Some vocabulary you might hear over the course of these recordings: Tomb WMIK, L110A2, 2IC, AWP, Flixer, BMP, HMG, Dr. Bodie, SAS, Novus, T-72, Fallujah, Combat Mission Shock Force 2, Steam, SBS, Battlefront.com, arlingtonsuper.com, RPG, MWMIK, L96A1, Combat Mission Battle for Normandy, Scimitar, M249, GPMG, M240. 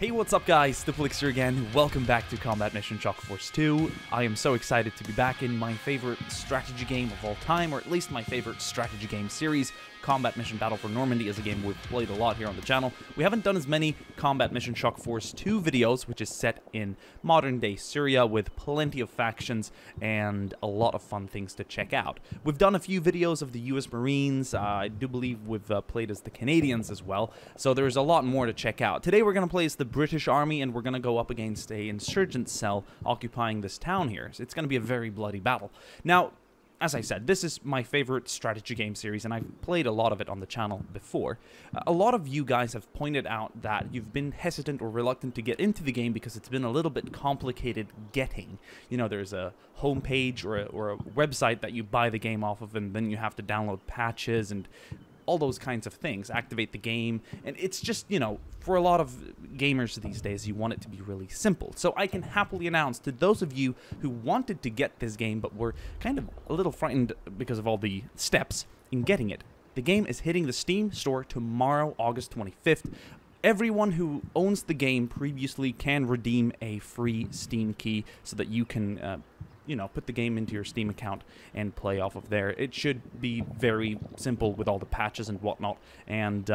Hey, what's up guys, the Flixer again. Welcome back to Combat Mission Shock Force 2. I am so excited to be back in my favorite strategy game of all time, or at least my favorite strategy game series. Combat Mission Battle for Normandy is a game we've played a lot here on the channel. We haven't done as many Combat Mission Shock Force 2 videos, which is set in modern-day Syria with plenty of factions and a lot of fun things to check out. We've done a few videos of the U.S. Marines. I do believe we've played as the Canadians as well, so there's a lot more to check out. Today we're going to play as the British Army, and we're going to go up against an insurgent cell occupying this town here. So it's going to be a very bloody battle. Now, as I said, this is my favorite strategy game series, and I've played a lot of it on the channel before. A lot of you guys have pointed out that you've been hesitant or reluctant to get into the game because it's been a little bit complicated getting. You know, there's a homepage or a website that you buy the game off of, and then you have to download patches and all those kinds of things, activate the game, and it's just, you know, for a lot of gamers these days, you want it to be really simple. So I can happily announce to those of you who wanted to get this game but were kind of a little frightened because of all the steps in getting it, the game is hitting the Steam store tomorrow, August 25th. Everyone who owns the game previously can redeem a free Steam key so that you can you know, put the game into your Steam account and play off of there. It should be very simple with all the patches and whatnot, and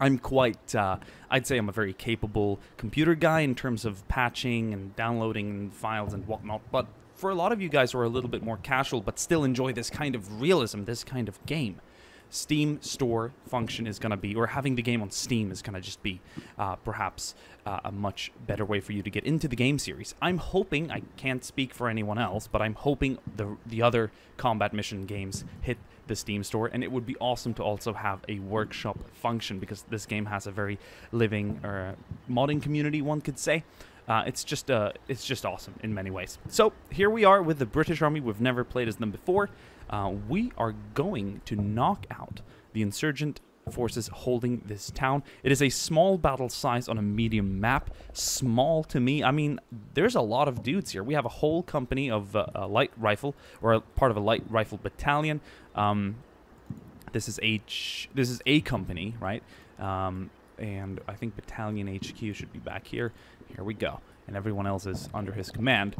I'm quite, I'd say I'm a very capable computer guy in terms of patching and downloading files and whatnot, but for a lot of you guys who are a little bit more casual but still enjoy this kind of realism, this kind of game, Steam store function is going to be, or having the game on Steam is going to just be perhaps a much better way for you to get into the game series. I'm hoping, I can't speak for anyone else, but I'm hoping the other Combat Mission games hit the Steam store, and it would be awesome to also have a workshop function because this game has a very living modding community, one could say. It's just awesome in many ways. So here we are with the British Army. We've never played as them before. We are going to knock out the insurgent forces holding this town. It is a small battle size on a medium map. Small to me, I mean, there's a lot of dudes here. We have a whole company of a light rifle, or a part of a light rifle battalion. This is A company, right? And I think Battalion HQ should be back here. Here we go. And everyone else is under his command.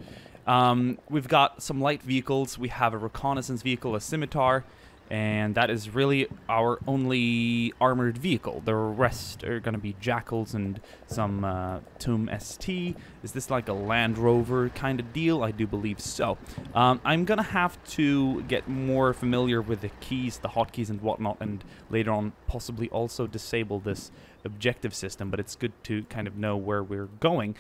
We've got some light vehicles. We have a reconnaissance vehicle, a Scimitar, and that is really our only armored vehicle. The rest are going to be Jackals and some Tomb ST. Is this like a Land Rover kind of deal? I do believe so. I'm going to have to get more familiar with the keys, the hotkeys and whatnot, and later on possibly also disable this objective system, but it's good to kind of know where we're going.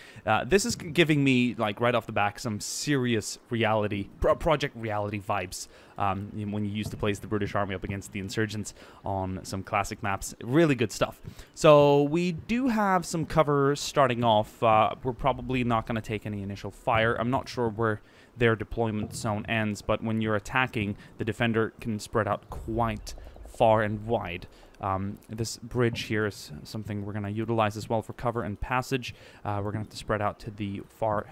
This is giving me, like, right off the back, some serious reality, Project Reality vibes when you used to play as the British Army up against the insurgents on some classic maps. Really good stuff. So we do have some cover starting off. We're probably not going to take any initial fire. I'm not sure where their deployment zone ends, but when you're attacking, the defender can spread out quite far and wide. This bridge here is something we're going to utilize as well for cover and passage. We're going to have to spread out to the far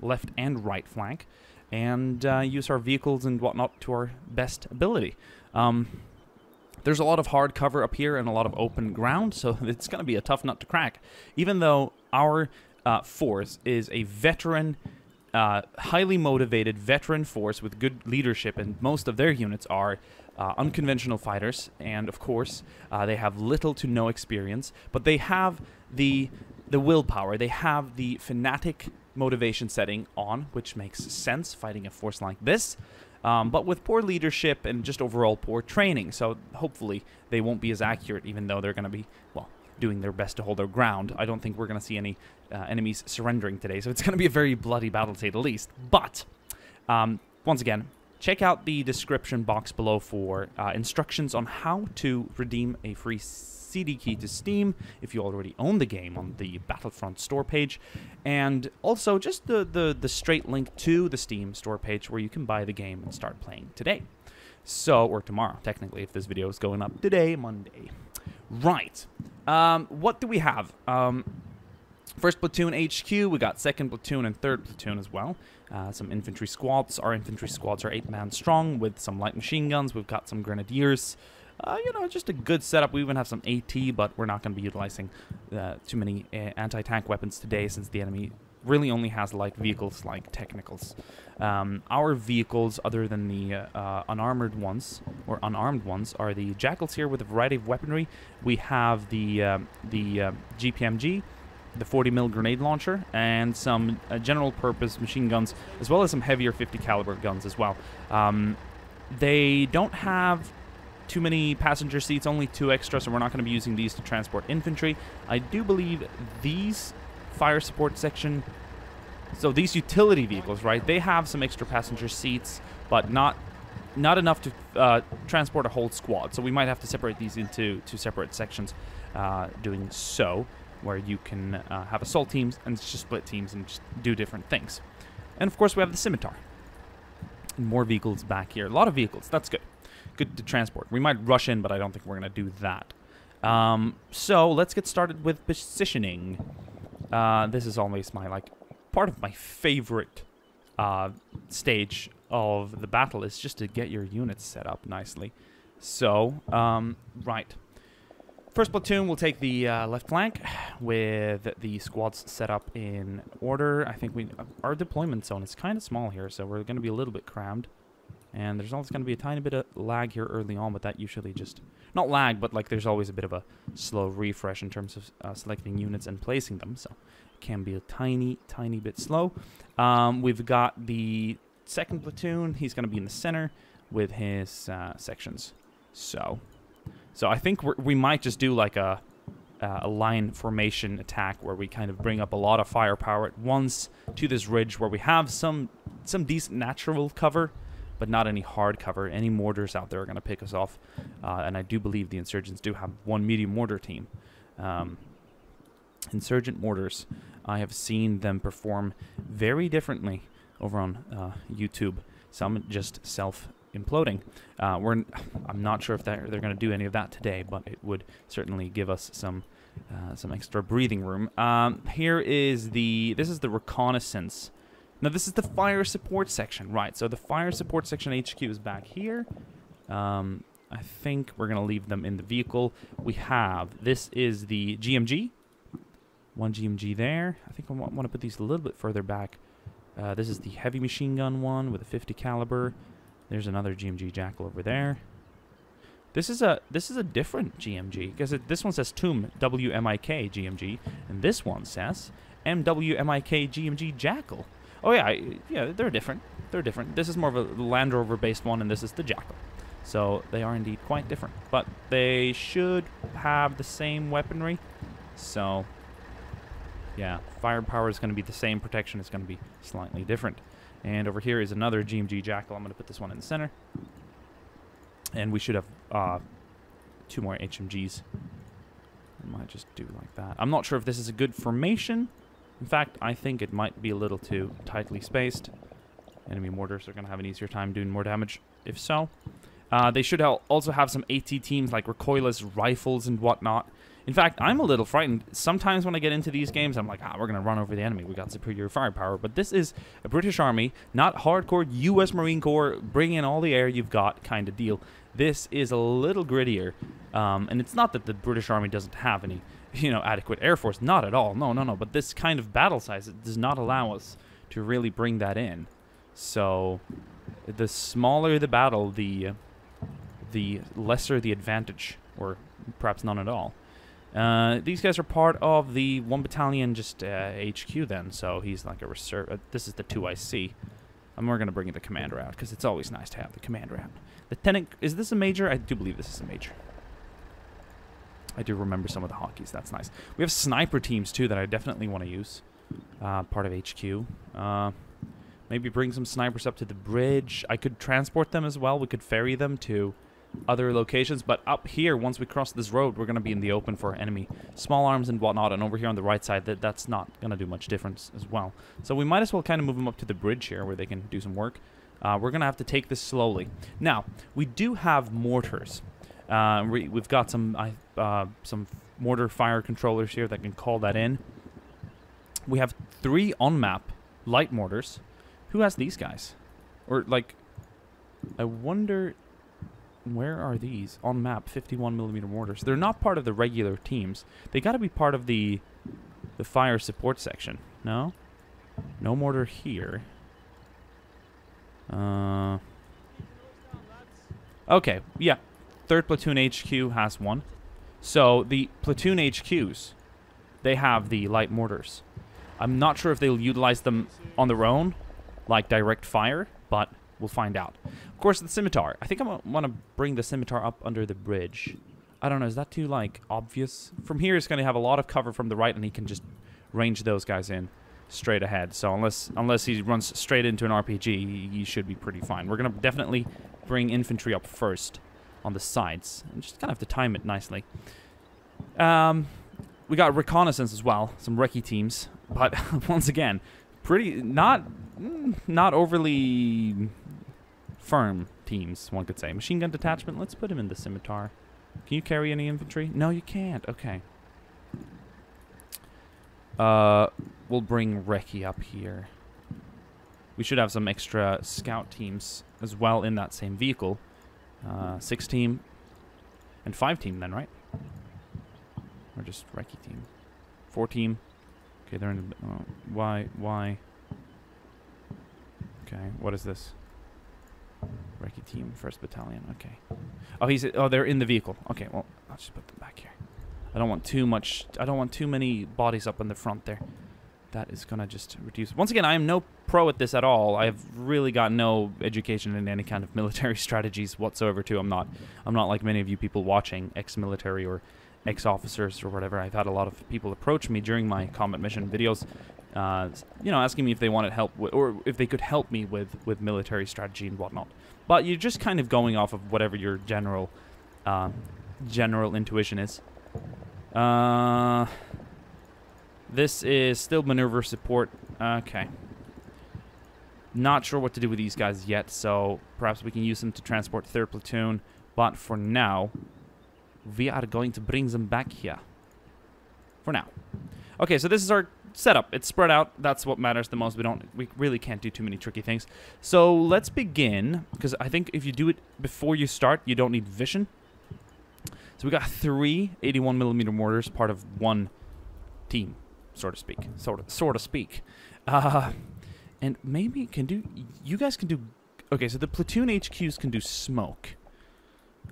left and right flank and use our vehicles and whatnot to our best ability. There's a lot of hard cover up here and a lot of open ground, so it's going to be a tough nut to crack. Even though our force is a veteran, highly motivated veteran force with good leadership, and most of their units are unconventional fighters, and of course they have little to no experience, but they have the willpower, they have the fanatic motivation setting on, which makes sense fighting a force like this, but with poor leadership and just overall poor training, so hopefully they won't be as accurate, even though they're going to be, well, doing their best to hold their ground. I don't think we're going to see any enemies surrendering today, so it's going to be a very bloody battle, to say the least. But once again, check out the description box below for instructions on how to redeem a free CD key to Steam if you already own the game on the Battlefront store page, and also just the straight link to the Steam store page where you can buy the game and start playing today. So, or tomorrow, technically, if this video is going up today, Monday. Right. What do we have? First platoon HQ, we got second platoon and third platoon as well. Some infantry squads. Our infantry squads are 8-man strong with some light machine guns. We've got some grenadiers. you know, just a good setup. We even have some AT, but we're not going to be utilizing too many anti-tank weapons today, since the enemy really only has light vehicles, like technicals. Our vehicles, other than the unarmed ones, are the Jackals here with a variety of weaponry. We have the GPMG, the 40mm grenade launcher, and some general purpose machine guns, as well as some heavier 50 caliber guns as well. They don't have too many passenger seats, only 2 extra, so we're not going to be using these to transport infantry. I do believe these fire support section, so these utility vehicles, right, they have some extra passenger seats, but not enough to transport a whole squad, so we might have to separate these into 2 separate sections, doing so, where you can have assault teams and just split teams and just do different things. And of course we have the Scimitar. And more vehicles back here. A lot of vehicles. That's good. Good to transport. We might rush in, but I don't think we're going to do that. So let's get started with positioning. This is always my, like, part of my favorite stage of the battle is just to get your units set up nicely. So, right. First platoon will take the left flank with the squads set up in order. I think our deployment zone is kind of small here, so we're going to be a little bit crammed. And there's always going to be a tiny bit of lag here early on, but that usually just... Not lag, but like there's always a bit of a slow refresh in terms of selecting units and placing them. So it can be a tiny, tiny bit slow. We've got the second platoon. He's going to be in the center with his sections. So I think we might just do like a line formation attack where we kind of bring up a lot of firepower at once to this ridge where we have some decent natural cover, but not any hard cover. Any mortars out there are going to pick us off, and I do believe the insurgents do have 1 medium mortar team. Insurgent mortars, I have seen them perform very differently over on YouTube. Some just self imploding. I'm not sure if they're going to do any of that today, but it would certainly give us some extra breathing room. Here is this is the reconnaissance. Now this is the fire support section, right? So the fire support section HQ is back here. I think we're going to leave them in the vehicle. We have this is the GMG, 1 GMG there. I think I want to put these a little bit further back. This is the heavy machine gun one with a 50 caliber. There's another GMG Jackal over there. This is a different GMG, because this one says Tomb WMIK GMG, and this one says MWMIK GMG Jackal. Oh yeah, yeah, they're different. They're different. This is more of a Land Rover based one, and this is the Jackal. So they are indeed quite different, but they should have the same weaponry. So yeah, firepower is going to be the same. Protection is going to be slightly different. And over here is another GMG Jackal. I'm going to put this one in the center. And we should have 2 more HMGs. I might just do like that. I'm not sure if this is a good formation. In fact, I think it might be a little too tightly spaced. Enemy mortars are going to have an easier time doing more damage, if so. They should also have some AT teams, like recoilless rifles and whatnot. In fact, I'm a little frightened. Sometimes when I get into these games, I'm like, we're going to run over the enemy. We got superior firepower. But this is a British Army, not hardcore U.S. Marine Corps, bring in all the air you've got kind of deal. This is a little grittier. And it's not that the British Army doesn't have any, you know, adequate air force. Not at all. No, no, no. But this kind of battle size, it does not allow us to really bring that in. So the smaller the battle, the lesser the advantage, or perhaps none at all. These guys are part of the 1 battalion, just HQ then, so he's like a reserve. This is the 2IC. And we're going to bring the commander out, because it's always nice to have the commander out. Lieutenant, is this a major? I do believe this is a major. I do remember some of the hockeys, that's nice. We have sniper teams too that I definitely want to use, part of HQ. Maybe bring some snipers up to the bridge. I could transport them as well. We could ferry them to other locations, but up here, once we cross this road, we're going to be in the open for enemy small arms and whatnot, and over here on the right side, that's not going to do much difference as well. So we might as well kind of move them up to the bridge here where they can do some work. We're going to have to take this slowly. Now, we do have mortars. We've got some mortar fire controllers here that can call that in. We have 3 on-map light mortars. Who has these guys? Or, like, I wonder... Where are these? On map, 51mm mortars. They're not part of the regular teams. They got to be part of the fire support section. No? No mortar here. Okay, yeah. 3rd Platoon HQ has one. So the platoon HQs, they have the light mortars. I'm not sure if they'll utilize them on their own, like direct fire, but we'll find out. Of course, the Scimitar. I think I want to bring the Scimitar up under the bridge. I don't know, is that too, like, obvious? From here, it's going to have a lot of cover from the right, and he can just range those guys in straight ahead. So unless he runs straight into an RPG, he should be pretty fine. We're going to definitely bring infantry up first on the sides. And just kind of have to time it nicely. We got reconnaissance as well, some recce teams, but once again, pretty not overly firm teams, one could say. Machine gun detachment, let's put him in the Scimitar. Can you carry any infantry? No, you can't. Okay. We'll bring recce up here. We should have some extra scout teams as well in that same vehicle. 6 team and 5 team then, right? Or just recce team. 4 team. Okay, they're in the... why? Okay, what is this? Recce team, 1st Battalion, okay. Oh, they're in the vehicle. Okay, well, I'll just put them back here. I don't want too much... I don't want too many bodies up in the front there. That is gonna just reduce... Once again, I am no pro at this at all. I have really got no education in any kind of military strategies whatsoever, too. I'm not like many of you people watching, ex-military or... ex-officers or whatever. I've had a lot of people approach me during my combat mission videos, you know, asking me if they wanted help or if they could help me with military strategy and whatnot. But you're just kind of going off of whatever your general intuition is. This is still maneuver support. Okay. Not sure what to do with these guys yet, so perhaps we can use them to transport 3rd Platoon. But for now... we are going to bring them back here. For now. Okay, so this is our setup. It's spread out. That's what matters the most. We really can't do too many tricky things. So let's begin, because I think if you do it before you start, you don't need vision. So we got 3 81mm mortars, part of one team, so to speak. Sort of speak. And maybe can do... you guys can do... okay, so the platoon HQs can do smoke.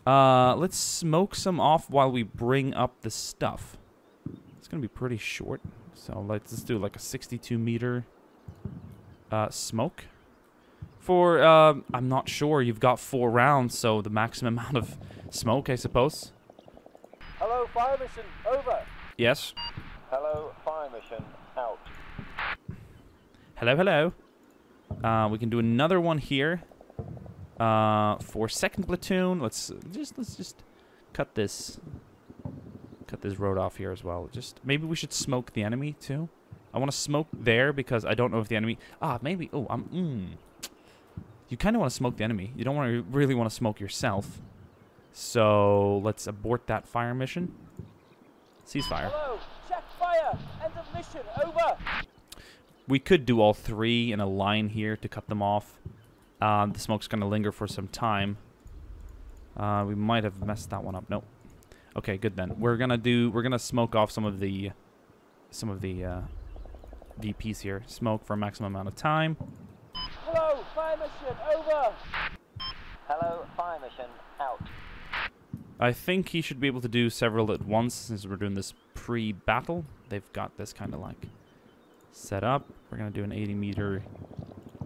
Let's smoke some off while we bring up the stuff. It's gonna be pretty short, so let's just do like a 62-meter smoke. For I'm not sure. You've got 4 rounds, so the maximum amount of smoke, I suppose. Hello, fire mission over. Yes. Hello, fire mission out. Hello, hello. We can do another one here. For 2nd Platoon, let's just cut this road off here as well. Just maybe we should smoke the enemy too. I want to smoke there because I don't know if the enemy. Maybe. Oh, you kind of want to smoke the enemy. You don't want to really want to smoke yourself. So let's abort that fire mission. Ceasefire. Hello, check fire. End of mission. Over. We could do all 3 in a line here to cut them off. The smoke's going to linger for some time. We might have messed that one up. Nope. Okay, good then. We're going to smoke off some of the DPs here. Smoke for a maximum amount of time. Hello, fire mission over. Hello, fire mission out. I think he should be able to do several at once since we're doing this pre-battle. They've got this kind of like set up. We're going to do an 80-meter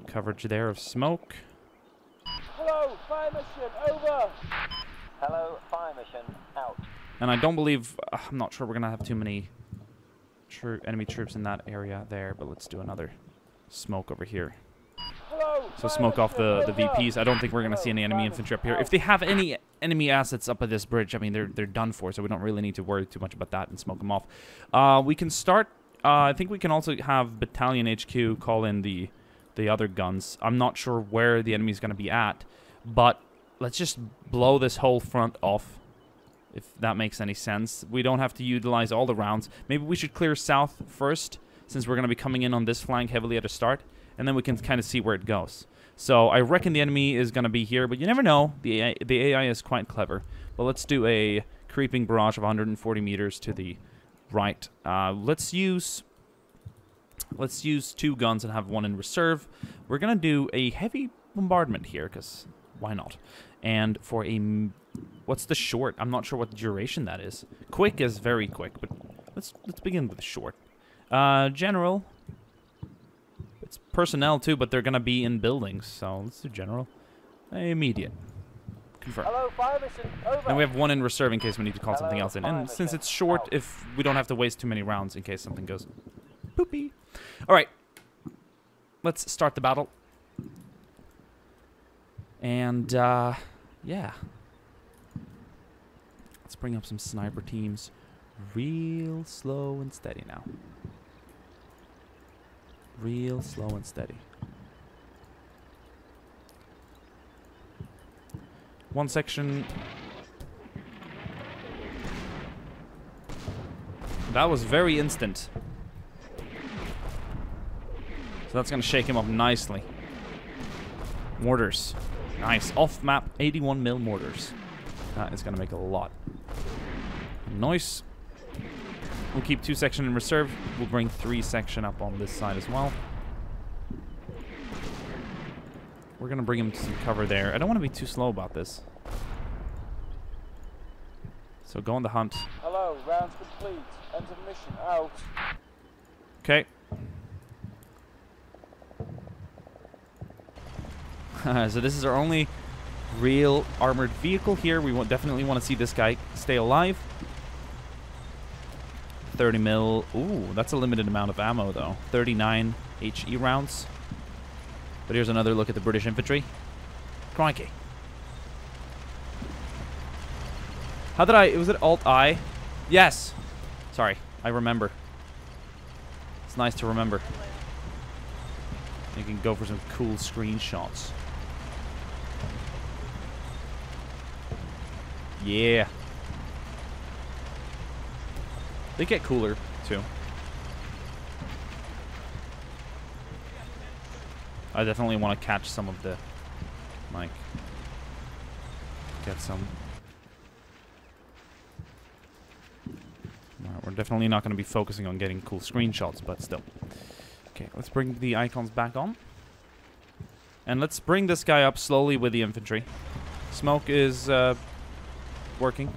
coverage there of smoke. Hello, fire mission over. Hello, fire mission out. And I don't believe... I'm not sure we're gonna have too many enemy troops in that area there, but let's do another smoke over here. Hello, so smoke off the VPs. I don't think we're gonna see any enemy infantry up here. If they have any enemy assets up at this bridge, I mean they're done for, so we don't really need to worry too much about that and smoke them off. We can start. I think we can also have Battalion HQ call in the other guns. I'm not sure where the enemy's going to be at, but let's just blow this whole front off, if that makes any sense. We don't have to utilize all the rounds. Maybe we should clear south first, since we're going to be coming in on this flank heavily at a start, and then we can kind of see where it goes. So I reckon the enemy is going to be here, but you never know. The AI is quite clever. But let's do a creeping barrage of 140 meters to the right. Let's use two guns and have one in reserve. We're going to do a heavy bombardment here, because why not? And for a... what's the short? I'm not sure what duration that is. Quick is very quick, but let's begin with short. General. It's personnel too, but they're going to be in buildings, so let's do general. Immediate. Confirm. Hello, fire mission, over. And we have one in reserve in case we need to call something else in. And since it's short, if we don't have to waste too many rounds in case something goes poopy. Alright. Let's start the battle. And, yeah. Let's bring up some sniper teams real slow and steady now. Real slow and steady. One section. That was very instant. So that's going to shake him up nicely. Mortars. Nice. Off map 81 mil mortars. That is going to make a lot. Nice. We'll keep two section in reserve. We'll bring three section up on this side as well. We're going to bring him to some cover there. I don't want to be too slow about this. So go on the hunt. Hello, rounds complete. End of mission, out. Okay. So this is our only real armored vehicle here. We definitely want to see this guy stay alive. 30 mil. Ooh, that's a limited amount of ammo, though. 39 HE rounds. But here's another look at the British infantry. Crikey. How did I... was it Alt-I? Yes. Sorry. I remember. It's nice to remember. You can go for some cool screenshots. Yeah. They get cooler, too. I definitely want to catch some of the mic. Get some. Alright, we're definitely not going to be focusing on getting cool screenshots, but still. Okay, let's bring the icons back on. And let's bring this guy up slowly with the infantry. Smoke is working.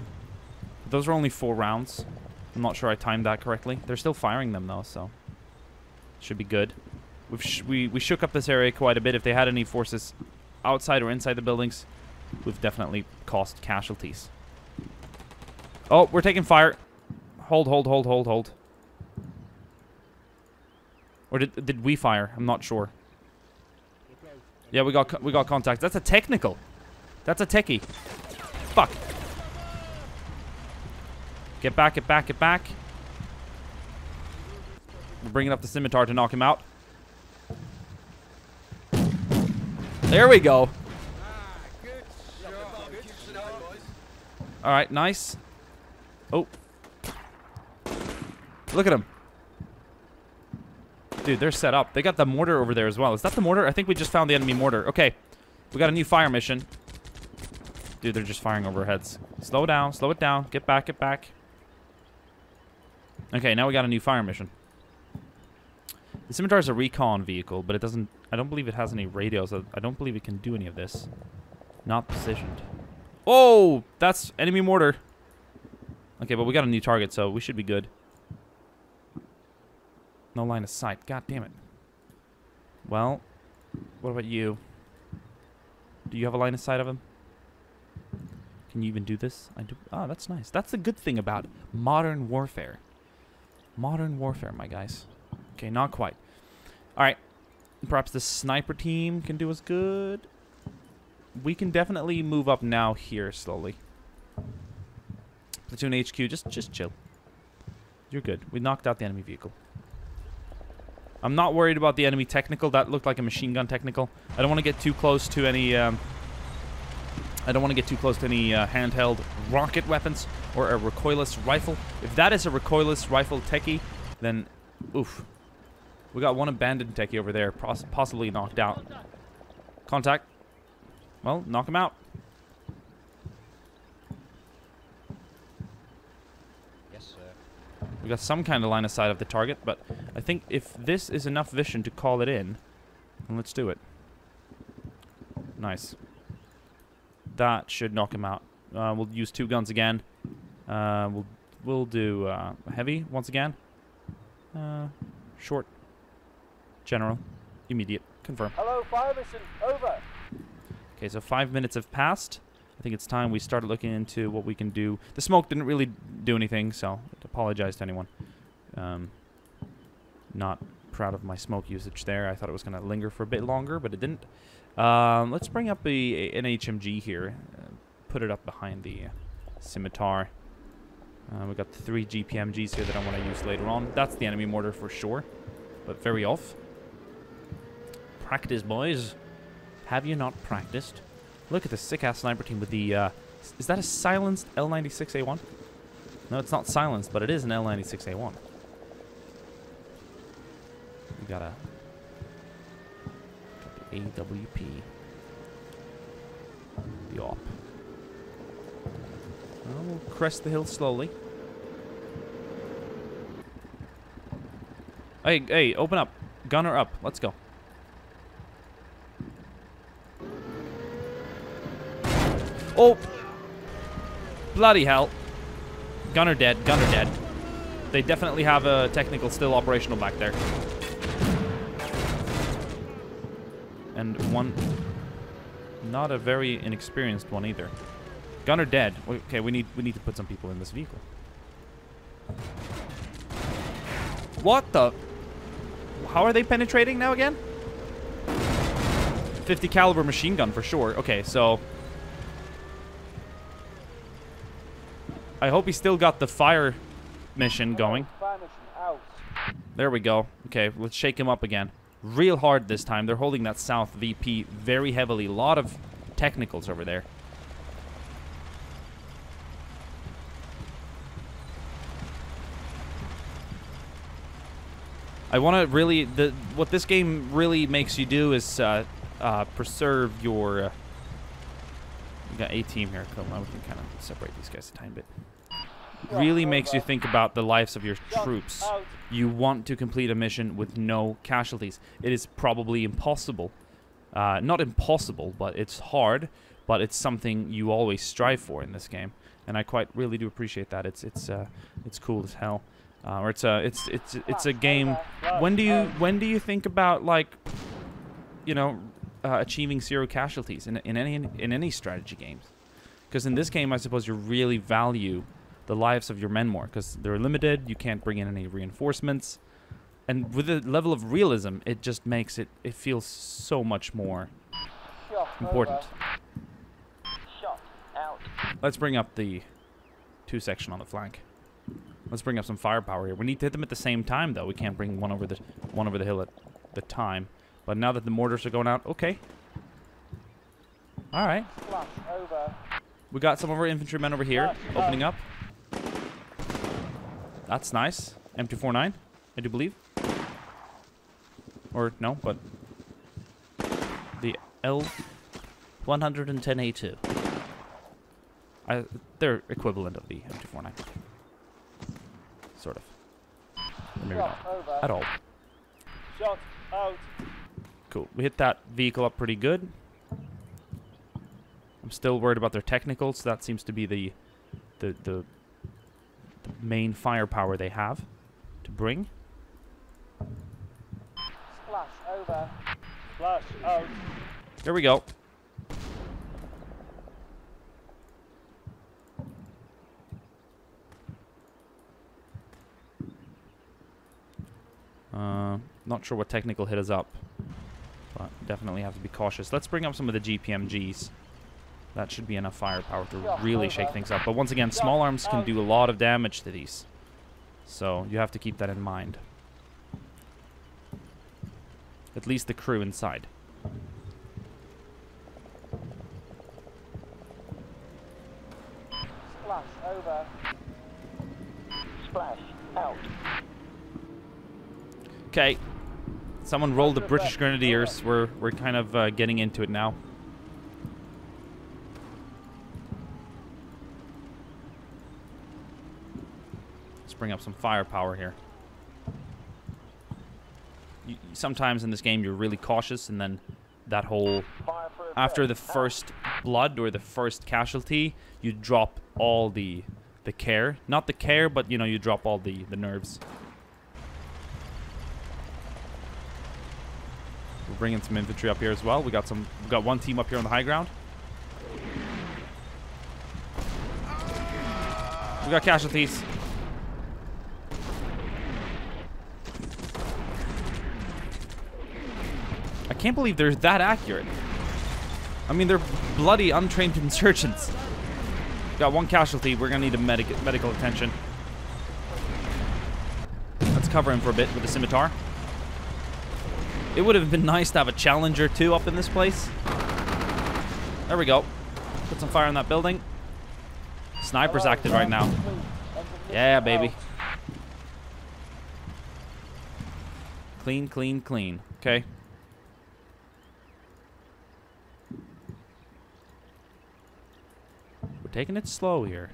Those are only 4 rounds. I'm not sure I timed that correctly. They're still firing them, though, so... should be good. We shook up this area quite a bit. If they had any forces outside or inside the buildings, we've definitely caused casualties. Oh, we're taking fire. Hold, hold, hold, hold, hold. Or did we fire? I'm not sure. Yeah, we got contact. That's a technical. That's a techie. Fuck. Get back, get back, get back. We're bringing up the scimitar to knock him out. There we go. Alright, nice. Oh. Look at him. Dude, they're set up. They got the mortar over there as well. Is that the mortar? I think we just found the enemy mortar. Okay. We got a new fire mission. Dude, they're just firing over our heads. Slow down, slow it down. Get back, get back. Okay, now we got a new fire mission. The Scimitar is a recon vehicle, but it doesn't... I don't believe it has any radios. I don't believe it can do any of this. Not positioned. Oh! That's enemy mortar. Okay, but we got a new target, so we should be good. No line of sight. God damn it. Well, what about you? Do you have a line of sight of him? Can you even do this? I do. Oh, that's nice. That's the good thing about modern warfare. Modern warfare, my guys. Okay, not quite. All right. Perhaps the sniper team can do us good. We can definitely move up now here slowly. Platoon HQ, just chill. You're good. We knocked out the enemy vehicle. I'm not worried about the enemy technical. That looked like a machine gun technical. I don't want to get too close to any... I don't want to get too close to any handheld rocket weapons or a recoilless rifle. If that is a recoilless rifle techie, then oof. We got one abandoned techie over there, possibly knocked out. Contact. Well, knock him out. Yes, sir. We got some kind of line of sight of the target, but I think if this is enough vision to call it in, then let's do it. Nice. That should knock him out. We'll use two guns again. We'll do heavy once again. Short. General. Immediate. Confirm. Hello, fire mission. Over. Okay, so 5 minutes have passed. I think it's time we started looking into what we can do. The smoke didn't really do anything, so I apologize to anyone. Not proud of my smoke usage there. I thought it was going to linger for a bit longer, but it didn't. Let's bring up an HMG here. Put it up behind the Scimitar. We've got 3 GPMGs here that I want to use later on. That's the enemy mortar for sure, but very off. Practice, boys. Have you not practiced? Look at the sick-ass sniper team with the... is that a silenced L96A1? No, it's not silenced, but it is an L96A1. We got a... AWP. The op. We'll crest the hill slowly. Hey, open up. Gunner up. Let's go. Oh! Bloody hell. Gunner dead. Gunner dead. They definitely have a technical still operational back there. And one... Not a very inexperienced one either. Gunner dead. Okay, we need to put some people in this vehicle. What the? How are they penetrating now again? 50 caliber machine gun for sure. Okay, so I hope he still got the fire mission going. There we go. Okay, let's shake him up again. Real hard this time. They're holding that south VP very heavily. A lot of technicals over there. I want to really... what this game really makes you do is preserve your... we got a team here. Come on, we can kind of separate these guys a tiny bit. Really makes you think about the lives of your troops. You want to complete a mission with no casualties. It is probably impossible. Not impossible, but it's hard. But it's something you always strive for in this game. And I quite really do appreciate that. It's cool as hell. Or it's a game. When do you think about, like, you know, achieving zero casualties in any strategy games? Because in this game, I suppose you really value the lives of your men more because they're limited. You can't bring in any reinforcements, and with the level of realism, it just makes it feels so much more important. Let's bring up the 2 section on the flank. Let's bring up some firepower here. We need to hit them at the same time, though. We can't bring one over the hill at the time. But now that the mortars are going out, okay. All right. We got some of our infantrymen over here opening up. That's nice. M249, I do believe. Or no, but the L110A2. They're equivalent of the M249. Sort of. Maybe not. At all. Shot out. Cool. We hit that vehicle up pretty good. I'm still worried about their technicals. So that seems to be the main firepower they have to bring. Splash over. Splash out. Here we go. Not sure what technical hit us up, but definitely have to be cautious. Let's bring up some of the GPMGs. That should be enough firepower to really shake things up. But once again, small arms can do a lot of damage to these, so you have to keep that in mind. At least the crew inside. Splash over. Splash out. Okay. Someone rolled the British Grenadiers. We're kind of getting into it now. Let's bring up some firepower here. Sometimes in this game you're really cautious, and then that whole after the first blood or the first casualty, you drop all the care. Not the care, but you know, you drop all the nerves. We're bringing some infantry up here as well. We got one team up here on the high ground. We got casualties. I can't believe they're that accurate. I mean, they're bloody untrained insurgents. Got one casualty. We're gonna need a medical attention. Let's cover him for a bit with the scimitar. It would have been nice to have a challenger too up in this place. There we go. Put some fire on that building. Sniper's active right now. Yeah, baby. Clean, clean, clean. Okay. We're taking it slow here.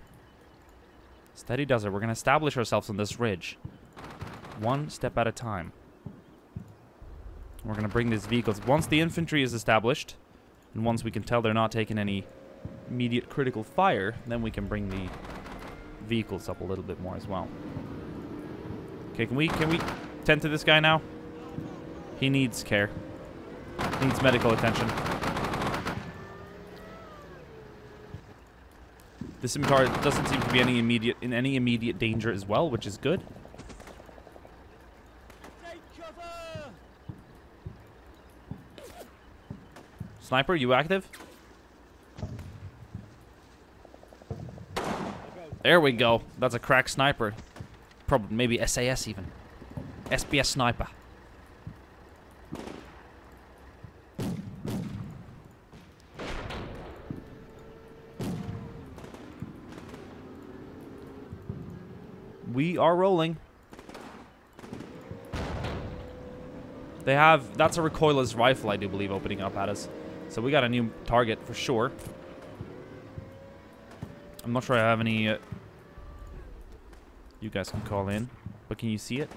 Steady does it. We're going to establish ourselves on this ridge. One step at a time. We're going to bring these vehicles. Once the infantry is established, and once we can tell they're not taking any immediate critical fire, then we can bring the vehicles up a little bit more as well. Okay, can we tend to this guy now? He needs care. He needs medical attention. The scimitar doesn't seem to be in any immediate danger as well, which is good. Sniper, you active? There we go. That's a crack sniper. Probably, maybe SAS even. SBS sniper. We are rolling. They have... That's a recoilless rifle, I do believe, opening up at us. So we got a new target for sure. I'm not sure I have any... you guys can call in. But can you see it?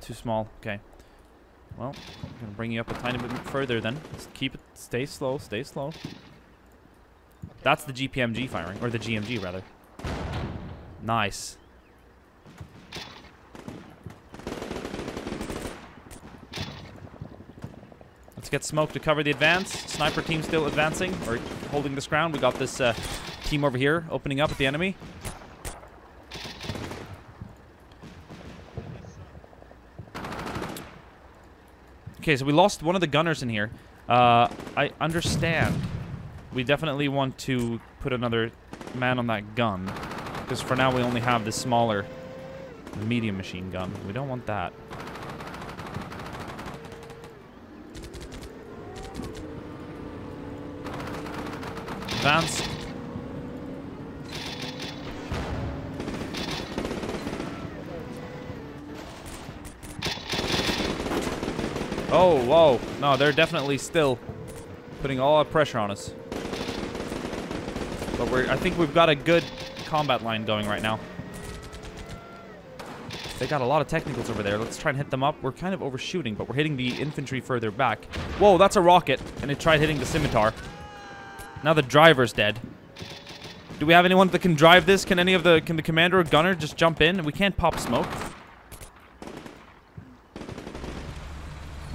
Too small. Okay. Well, I'm going to bring you up a tiny bit further then. Just keep it... Stay slow. Stay slow. That's the GPMG firing. Or the GMG, rather. Nice. Get smoke to cover the advance. Sniper team still advancing or holding this ground. We got this team over here opening up at the enemy. Okay, so we lost one of the gunners in here. I understand. We definitely want to put another man on that gun, because for now we only have this smaller medium machine gun. We don't want that. Advance. Oh, whoa. No, they're definitely still putting all that pressure on us. But I think we've got a good combat line going right now. They got a lot of technicals over there. Let's try and hit them up. We're kind of overshooting, but we're hitting the infantry further back. Whoa, that's a rocket, and it tried hitting the scimitar. Now the driver's dead. Do we have anyone that can drive this? Can any of the... Can the commander or gunner just jump in? We can't pop smoke.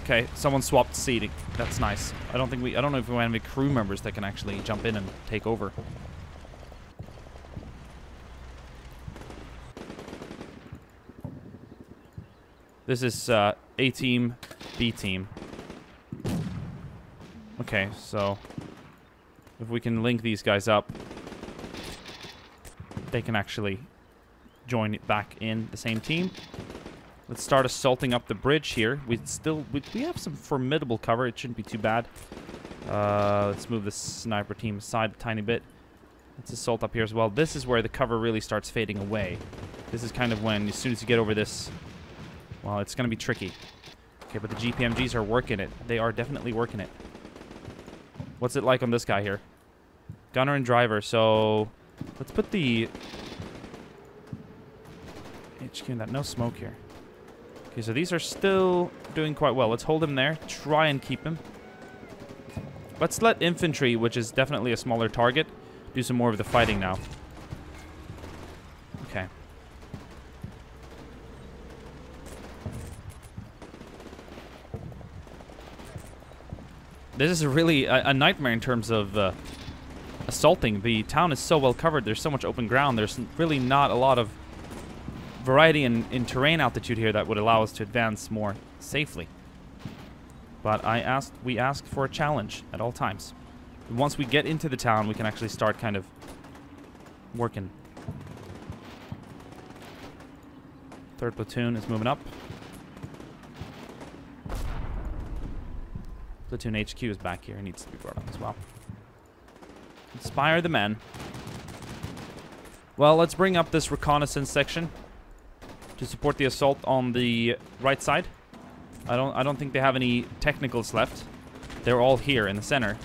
Okay, someone swapped seating. That's nice. I don't know if we have any crew members that can actually jump in and take over. This is A team, B team. Okay, so... If we can link these guys up, they can actually join it back in the same team. Let's start assaulting up the bridge here. We have some formidable cover. It shouldn't be too bad. Let's move the sniper team aside a tiny bit. Let's assault up here as well. This is where the cover really starts fading away. This is kind of when, as soon as you get over this, well, it's going to be tricky. Okay, but the GPMGs are working it. They are definitely working it. What's it like on this guy here? Gunner and driver, so let's put the HQ in that. No smoke here. Okay, so these are still doing quite well. Let's hold him there. Try and keep him. Let's let infantry, which is definitely a smaller target, do some more of the fighting now. Okay. This is really a nightmare in terms of assaulting. The town is so well covered. There's so much open ground. There's really not a lot of variety in terrain altitude here that would allow us to advance more safely. But we asked for a challenge at all times. And once we get into the town, we can actually start kind of working. Third platoon is moving up. Platoon HQ is back here. It needs to be brought up as well. Inspire the men. Well, let's bring up this reconnaissance section to support the assault on the right side. I don't think they have any technicals left. They're all here in the center.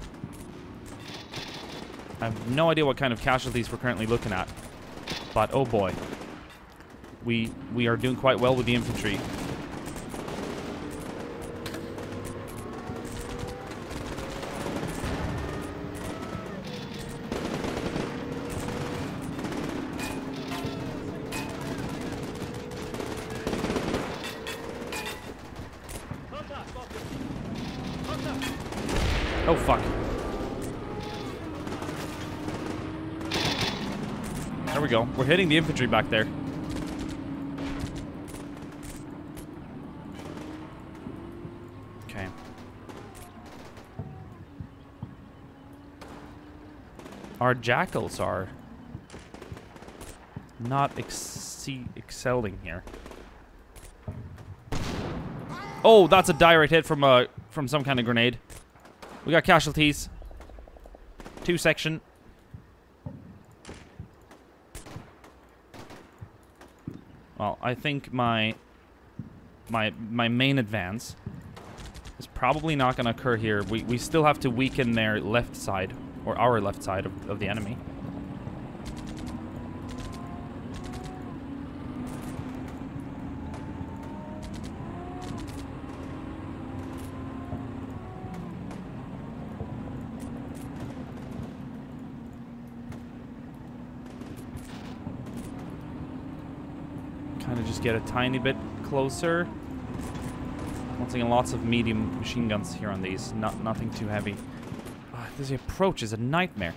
I have no idea what kind of casualties we're currently looking at, but oh boy, we are doing quite well with the infantry. Oh, fuck. There we go. We're hitting the infantry back there. Okay. Our jackals are not excelling here. Oh, that's a direct hit from some kind of grenade. We got casualties. Two section. Well, I think my main advance is probably not going to occur here. We still have to weaken their left side, or our left side of the enemy. Get a tiny bit closer. Once again, lots of medium machine guns here on these. Nothing too heavy. This approach is a nightmare.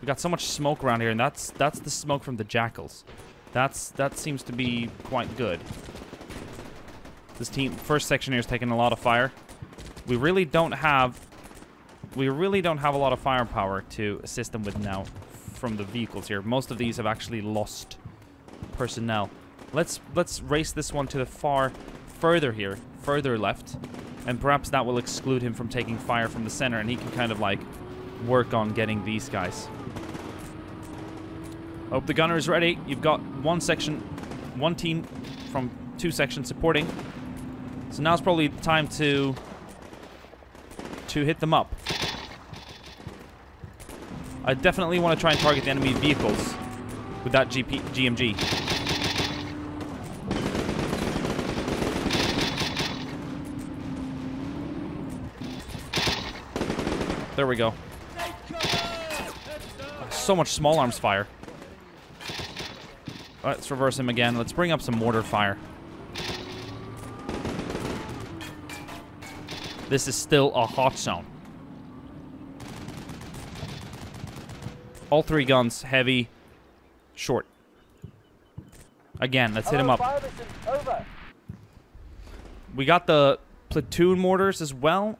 We got so much smoke around here, and that's the smoke from the jackals. That seems to be quite good. This team, first section here, is taking a lot of fire. We really don't have a lot of firepower to assist them with now from the vehicles here. Most of these have actually lost personnel. Let's race this one to the further left, and perhaps that will exclude him from taking fire from the center, and he can kind of like work on getting these guys. Hope the gunner is ready. You've got one team from two sections supporting. So now's probably the time to hit them up. I definitely want to try and target the enemy vehicles with that GMG. There we go. So much small arms fire. Let's reverse him again. Let's bring up some mortar fire. This is still a hot zone. All three guns, heavy, short. Again, let's hit him up. Over. We got the platoon mortars as well.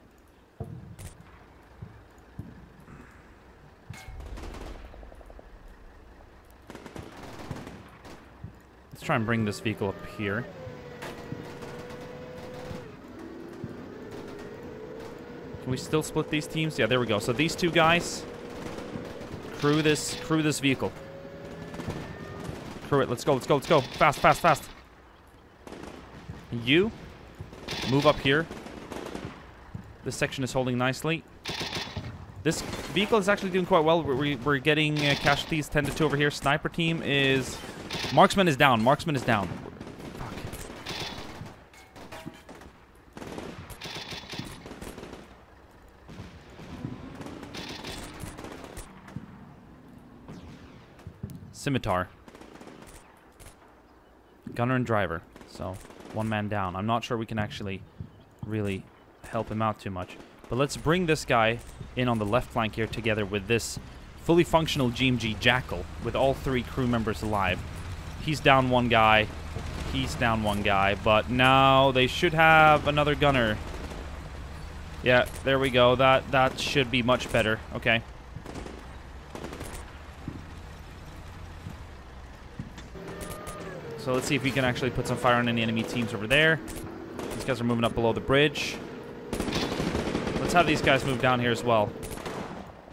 Let's try and bring this vehicle up here. Can we still split these teams? Yeah, there we go. So these two guys crew this vehicle. Screw it. Let's go. Let's go. Let's go. Fast, fast, fast. You move up here. This section is holding nicely. This vehicle is actually doing quite well. We're getting casualties 10 to 2 over here. Sniper team is... Marksman is down. Marksman is down. Fuck. Scimitar. Gunner and driver. So, one man down. I'm not sure we can actually really help him out too much. But let's bring this guy in on the left flank here together with this fully functional GMG Jackal with all three crew members alive. He's down one guy. He's down one guy. But now they should have another gunner. Yeah, there we go. That should be much better. Okay. So let's see if we can actually put some fire on any enemy teams over there. These guys are moving up below the bridge. Let's have these guys move down here as well.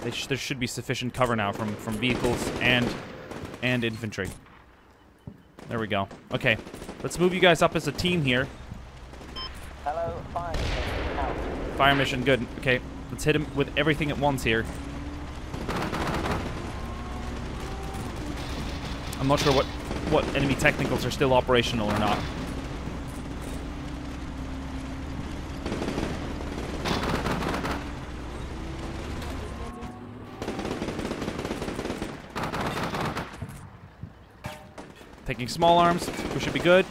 There should be sufficient cover now from vehicles and infantry. There we go. Okay, let's move you guys up as a team here. Hello, fire mission out. Fire mission, good. Okay, let's hit him with everything at once here. I'm not sure what enemy technicals are still operational or not. Taking small arms, we should be good.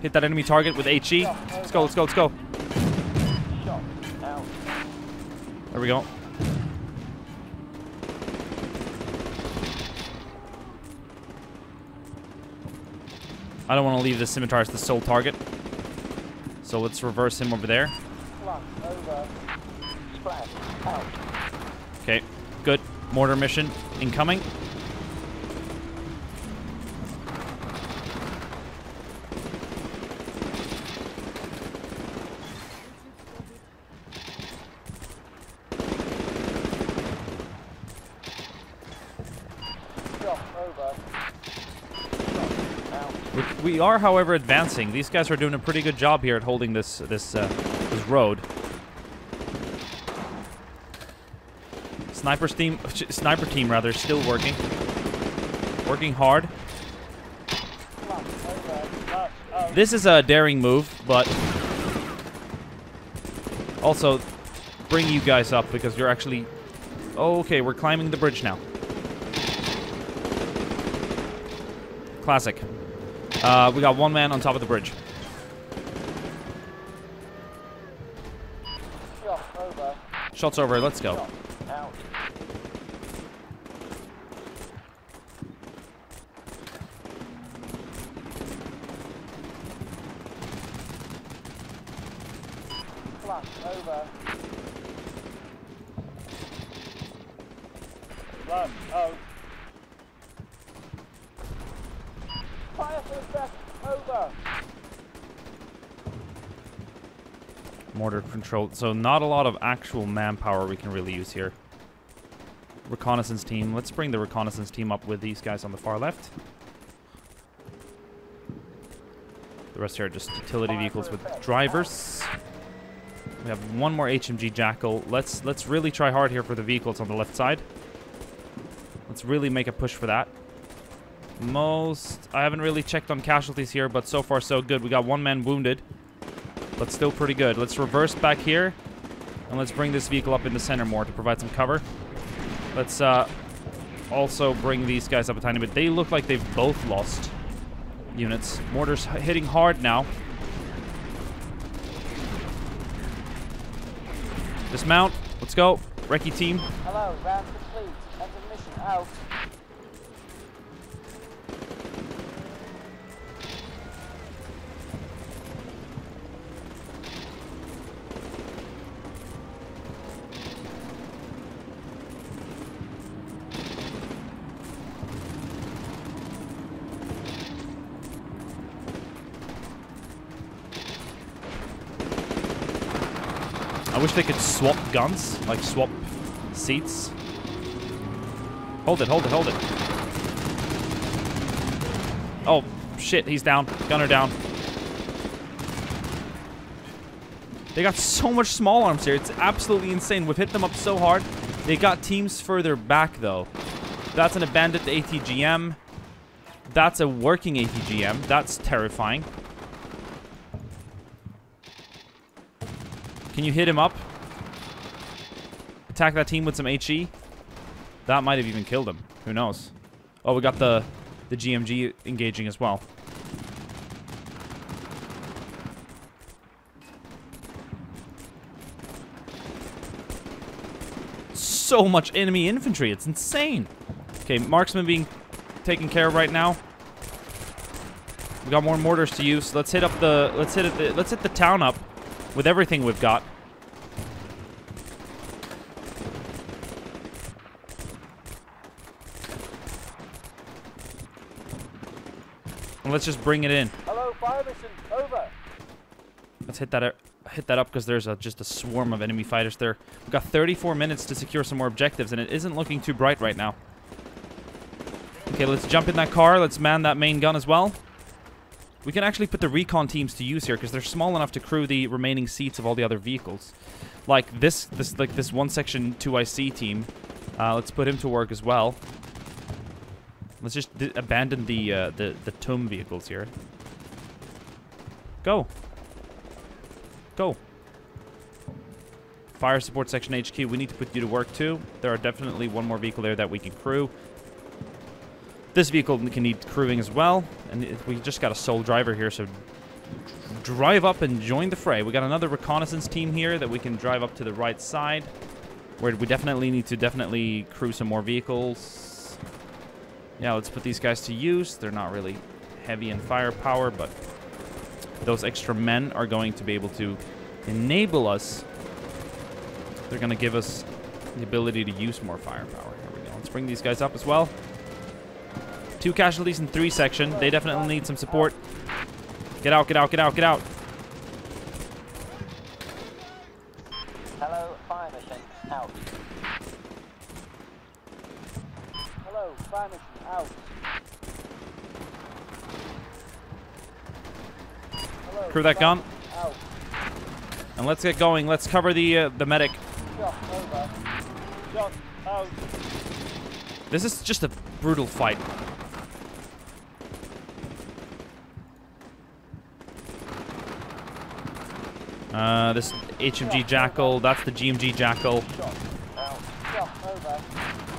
Hit that enemy target with HE. Let's go, let's go, let's go. There we go. I don't want to leave the Scimitar as the sole target. So let's reverse him over there. Okay, good. Mortar mission incoming. We are, however, advancing. These guys are doing a pretty good job here at holding this road. Sniper team still working. Working hard. This is a daring move, but also bring you guys up because you're actually... Oh, okay, we're climbing the bridge now. Classic. We got one man on top of the bridge. Shots over, let's go. Flash over. Run out. Over. Mortar control. So not a lot of actual manpower we can really use here. Reconnaissance team. Let's bring the reconnaissance team up with these guys on the far left. The rest here are just utility vehicles with drivers. We have one more HMG Jackal. Let's really try hard here for the vehicles on the left side. Let's really make a push for that. I haven't really checked on casualties here, but so far so good. We got one man wounded, but still pretty good. Let's reverse back here, and let's bring this vehicle up in the center more to provide some cover. Let's also bring these guys up a tiny bit. They look like they've both lost units. Mortars hitting hard now. Dismount. Let's go. Recce team. Hello, round complete. End of mission out. I wish they could swap guns, like swap seats. Hold it, hold it, hold it. Oh, shit, he's down. Gunner down. They got so much small arms here. It's absolutely insane. We've hit them up so hard. They got teams further back, though. That's an abandoned ATGM. That's a working ATGM. That's terrifying. Can you hit him up? Attack that team with some HE. That might have even killed him. Who knows? Oh, we got the GMG engaging as well. So much enemy infantry. It's insane. Okay, marksman being taken care of right now. We got more mortars to use. Let's hit up the let's hit the town up with everything we've got. And let's just bring it in. Hello, fire mission over. Let's hit that up because there's just a swarm of enemy fighters there. We've got 34 minutes to secure some more objectives, and it isn't looking too bright right now. Okay, let's jump in that car. Let's man that main gun as well. We can actually put the recon teams to use here because they're small enough to crew the remaining seats of all the other vehicles. Like this one section 2IC team. Let's put him to work as well. Let's just abandon the tomb vehicles here. Go. Go. Fire support section HQ, we need to put you to work too. There are definitely one more vehicle there that we can crew. This vehicle can need crewing as well. And we just got a sole driver here, so drive up and join the fray. We got another reconnaissance team here that we can drive up to the right side, where we definitely need to crew some more vehicles. Yeah, let's put these guys to use. They're not really heavy in firepower, but those extra men are going to be able to enable us. They're going to give us the ability to use more firepower. Here we go. Let's bring these guys up as well. 2 casualties in 3 section. They definitely need some support. Get out, get out, get out, get out. Hello, fire mission out. Hello, fire mission out. Crew that gun. And let's get going. Let's cover the medic. This is just a brutal fight. This HMG Jackal. That's the GMG Jackal.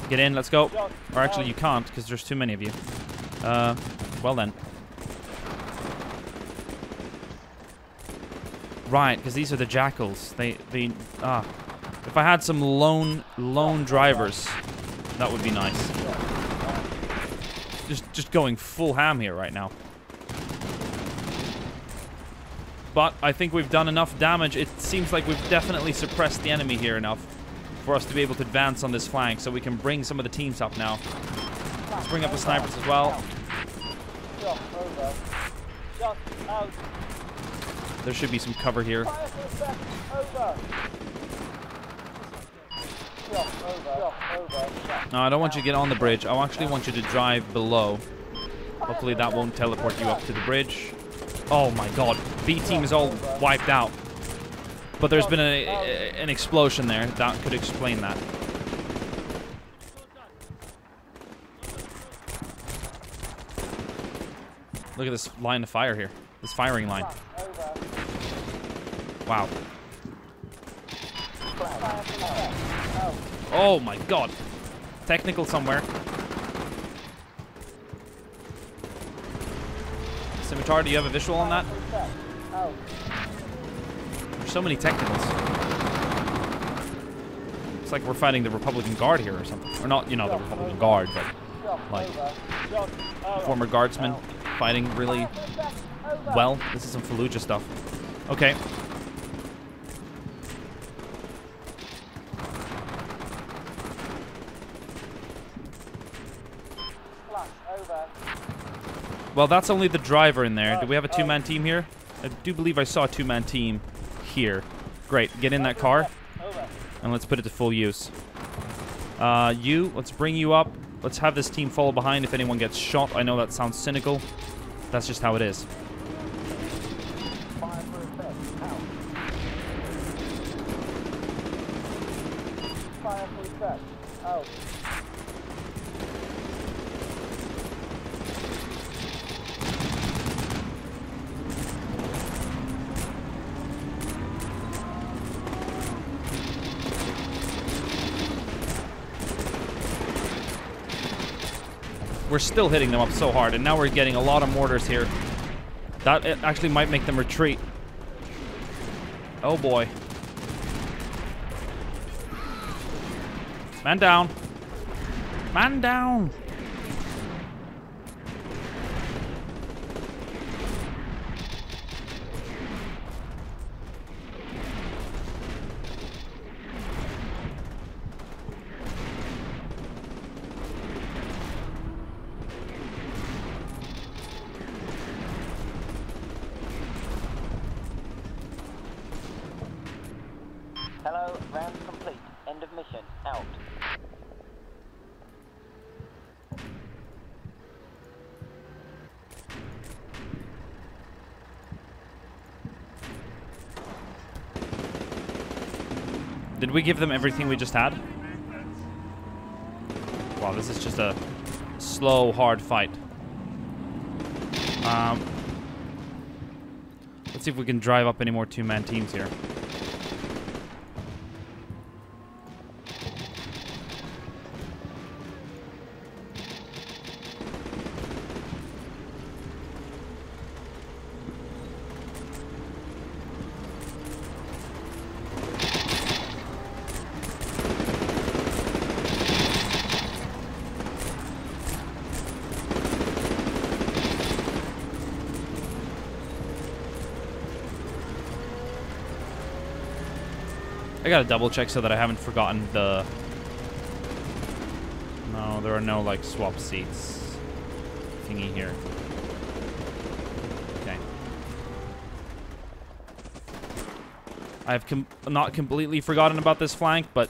Get in. Let's go. Or actually, you can't because there's too many of you. Well then. Right, because these are the jackals. If I had some lone drivers, that would be nice. Just going full ham here right now. But I think we've done enough damage. It seems like we've definitely suppressed the enemy here enough for us to be able to advance on this flank, so we can bring some of the teams up now. Let's bring up the snipers as well. There should be some cover here. No, I don't want you to get on the bridge. I actually want you to drive below. Hopefully that won't teleport you up to the bridge. Oh my god. B team is all wiped out. But there's been an explosion there. That could explain that. Look at this line of fire here. This firing line. Wow. Oh my god. Technical somewhere. Scimitar, do you have a visual on that? There's so many technicals. It's like we're fighting the Republican Guard here or something. Or not, you know, the Republican Guard, but like former guardsmen fighting really well. This is some Fallujah stuff. Okay. Well, that's only the driver in there. Do we have a two-man team here? I do believe I saw a two-man team here. Great. Get in that car. And let's put it to full use. You, let's bring you up. Let's have this team follow behind if anyone gets shot. I know that sounds cynical. That's just how it is. Fire for effect, out. We're still hitting them up so hard, and now we're getting a lot of mortars here. That actually might make them retreat. Oh boy. Man down. Man down. Hello, round complete. End of mission. Out. Did we give them everything we just had? Wow, this is just a slow, hard fight. Let's see if we can drive up any more two-man teams here. I gotta double check so that I haven't forgotten the... No, there are no, like, swap seats thingy here. Okay. I've not completely forgotten about this flank, but...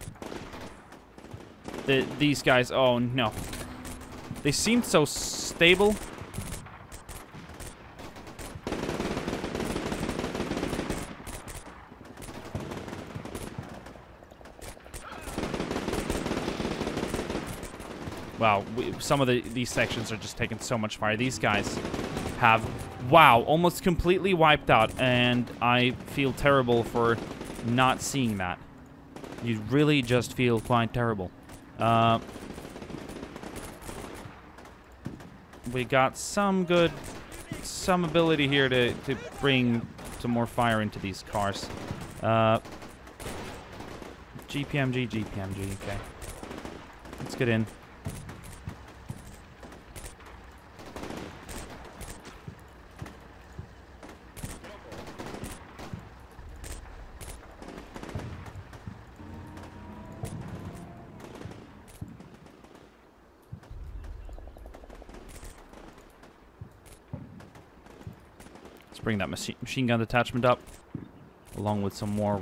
These guys... Oh, no. They seemed so stable. Wow, some of these sections are just taking so much fire. These guys have, wow, almost completely wiped out, and I feel terrible for not seeing that. You really just feel quite terrible. We got some ability here to bring some more fire into these cars. GPMG, okay. Let's get in. Bring that machine gun detachment up, along with some more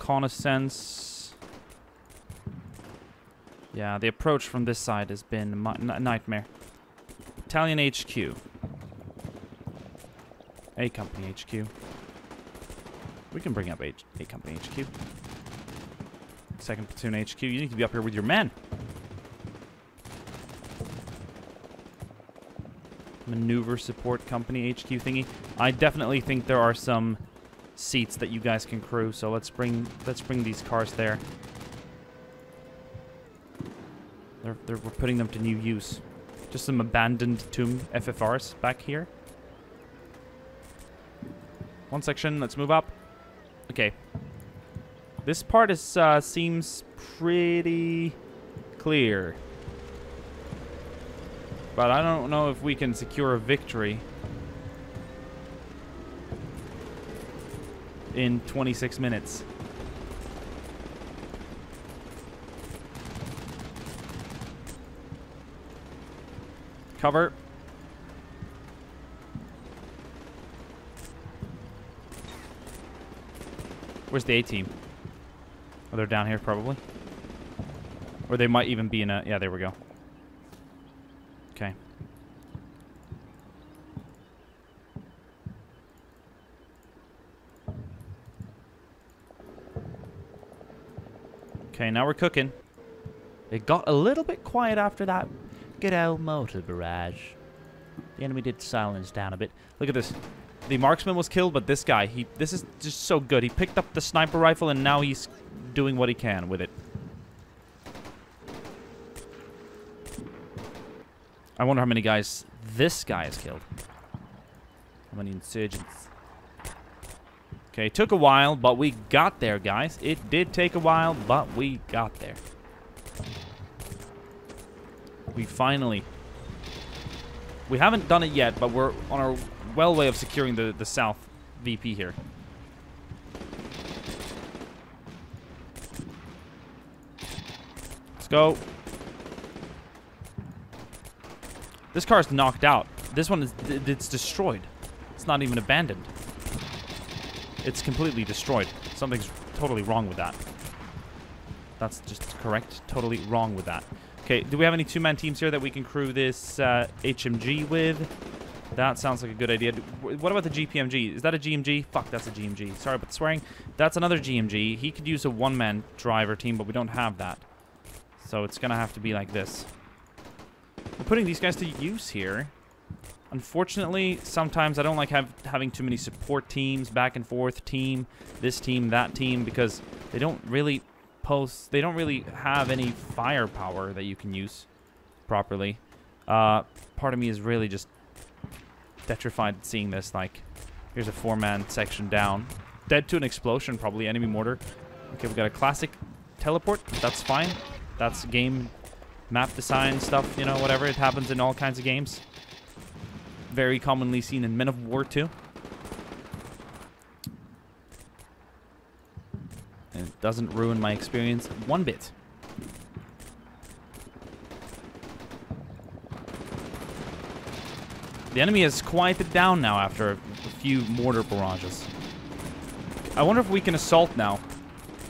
reconnaissance. Yeah, the approach from this side has been my nightmare. Battalion HQ. A Company HQ. We can bring up A Company HQ. 2nd Platoon HQ. You need to be up here with your men. Maneuver Support Company HQ thingy. I definitely think there are some seats that you guys can crew, so let's bring these cars there. We're putting them to new use. Just some abandoned tomb FFRs back here. One section. Let's move up. Okay. This part is seems pretty clear. But I don't know if we can secure a victory in 26 minutes. Cover. Where's the A team? Oh, they're down here probably. Or they might even be in a... Yeah, there we go. Okay, now we're cooking. It got a little bit quiet after that good old mortar barrage. The enemy did silence down a bit. Look at this. The marksman was killed, but this guy, this is just so good. He picked up the sniper rifle, and now he's doing what he can with it. I wonder how many guys this guy has killed. How many insurgents? Okay, it took a while, but we got there, guys. It did take a while, but we got there. We finally... We haven't done it yet, but we're on our well way of securing the south VP here. Let's go. This car's knocked out. This one is it's destroyed. It's not even abandoned. It's completely destroyed. Something's totally wrong with that. That's just correct. Totally wrong with that. Okay, do we have any two-man teams here that we can crew this HMG with? That sounds like a good idea. What about the GPMG? Is that a GMG? Fuck, that's a GMG. Sorry about the swearing. That's another GMG. He could use a one-man driver team, but we don't have that. So it's going to have to be like this. We're putting these guys to use here. Unfortunately, sometimes I don't like having too many support teams, back and forth team, this team, that team, because they don't really... They don't really have any firepower that you can use properly. Part of me is really just petrified seeing this. Like, here's a four-man section down. Dead to an explosion, probably. Enemy mortar. Okay, we've got a classic teleport. That's fine. That's game map design stuff, you know, whatever. It happens in all kinds of games. Very commonly seen in Men of War 2. It doesn't ruin my experience one bit. The enemy has quieted down now after a few mortar barrages. I wonder if we can assault now.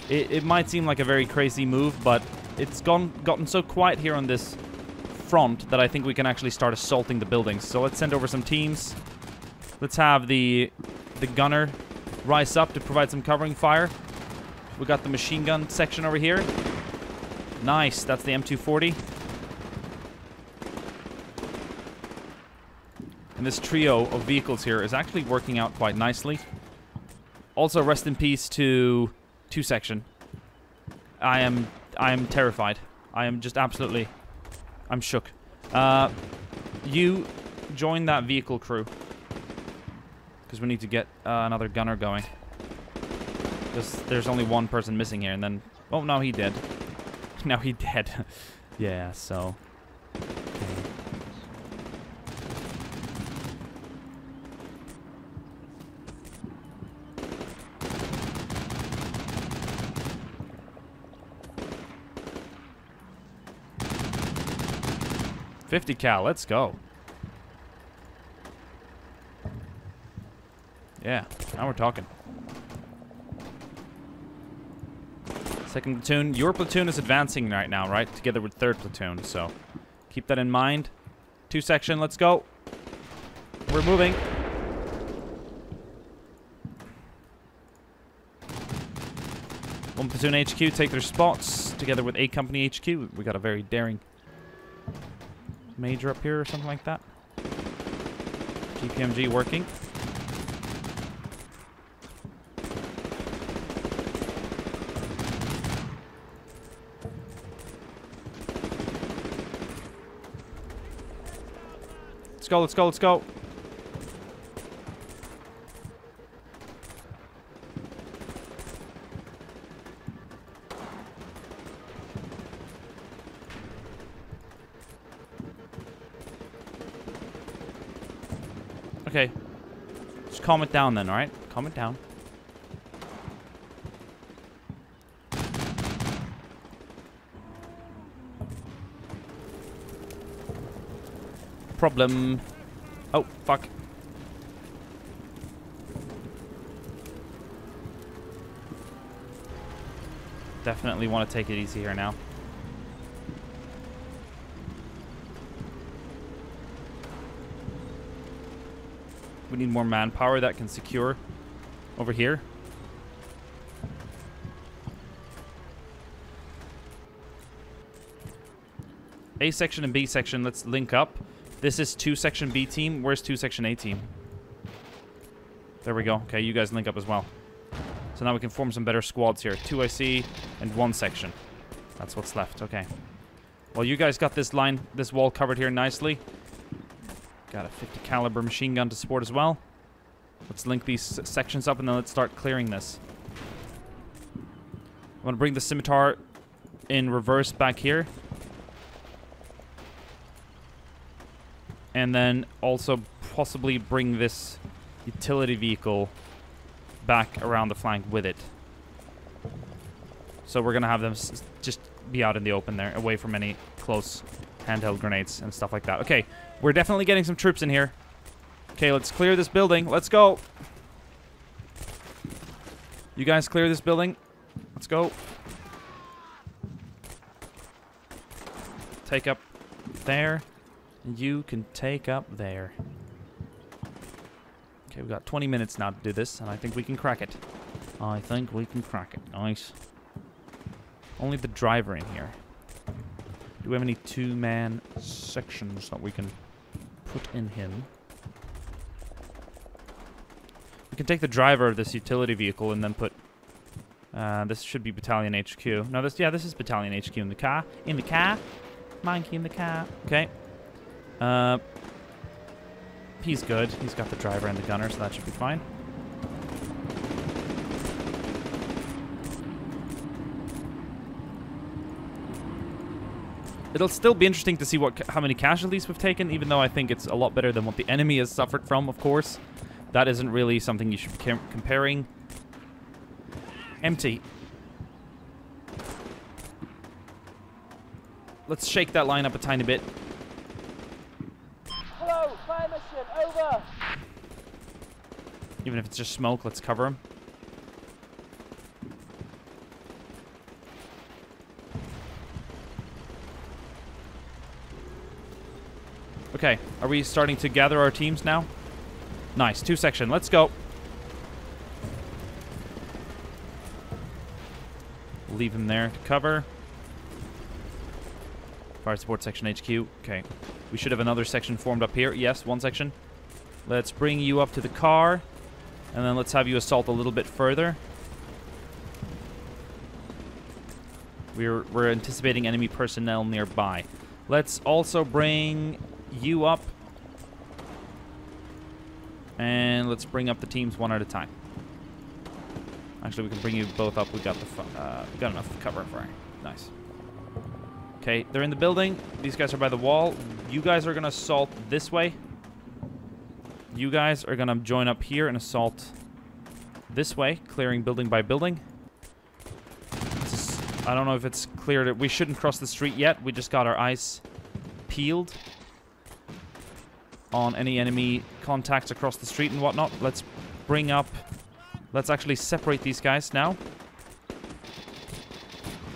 It might seem like a very crazy move, but it's gotten so quiet here on this front that I think we can actually start assaulting the buildings. So let's send over some teams. Let's have the gunner rise up to provide some covering fire. We got the machine gun section over here. Nice. That's the M240. And this trio of vehicles here is actually working out quite nicely. Also, rest in peace to 2 section. I am terrified. I am just absolutely... I'm shook. You join that vehicle crew. Because we need to get another gunner going. There's only one person missing here, and then... Oh, no, he dead. Now he dead. Yeah, so... .50 cal, let's go. Yeah, now we're talking. Second platoon. Your platoon is advancing right now, right? Together with third platoon, so keep that in mind. 2 section, let's go. We're moving. One platoon HQ, take their spots. Together with 8 company HQ. We got a very daring major up here or something like that. GPMG working. Let's go, let's go, let's go. Okay. Just calm it down then, alright? Calm it down. Problem. Oh, fuck. Definitely want to take it easy here now. We need more manpower that can secure over here. A section and B section, let's link up. This is 2 section B team. Where's 2 section A team? There we go. Okay, you guys link up as well. So now we can form some better squads here. 2 I see and 1 section. That's what's left. Okay. Well, you guys got this line, this wall covered here nicely. Got a 50 caliber machine gun to support as well. Let's link these sections up and then let's start clearing this. I'm going to bring the scimitar in reverse back here. And then also possibly bring this utility vehicle back around the flank with it. So we're going to have them just be out in the open there, away from any close handheld grenades and stuff like that. Okay, we're definitely getting some troops in here. Okay, let's clear this building. Let's go. You guys clear this building. Let's go. Take up there. You can take up there. Okay, we've got 20 minutes now to do this, and I think we can crack it. I think we can crack it. Nice. Only the driver in here. Do we have any two-man sections that we can put in him? We can take the driver of this utility vehicle and then put... this should be Battalion HQ. No, this... yeah, this is Battalion HQ in the car. In the car. Monkey in the car. Okay. He's good. He's got the driver and the gunner, so that should be fine. It'll still be interesting to see what how many casualties we've taken, even though I think it's a lot better than what the enemy has suffered from, of course. That isn't really something you should be comparing. Empty. Let's shake that line up a tiny bit. Hello, fire mission, over! Even if it's just smoke, let's cover him. Okay, are we starting to gather our teams now? Nice, 2 section, let's go. Leave him there to cover. Fire support section HQ, okay. We should have another section formed up here. Yes, 1 section. Let's bring you up to the car. And then let's have you assault a little bit further. We're anticipating enemy personnel nearby. Let's also bring... you up, and let's bring up the teams 1 at a time. Actually, we can bring you both up. We got the we got enough cover fire. Nice. Okay, they're in the building. These guys are by the wall. You guys are gonna assault this way. You guys are gonna join up here and assault this way, clearing building by building. I don't know if it's cleared. We shouldn't cross the street yet. We just got our eyes peeled on any enemy contacts across the street and whatnot. Let's bring up... let's actually separate these guys now.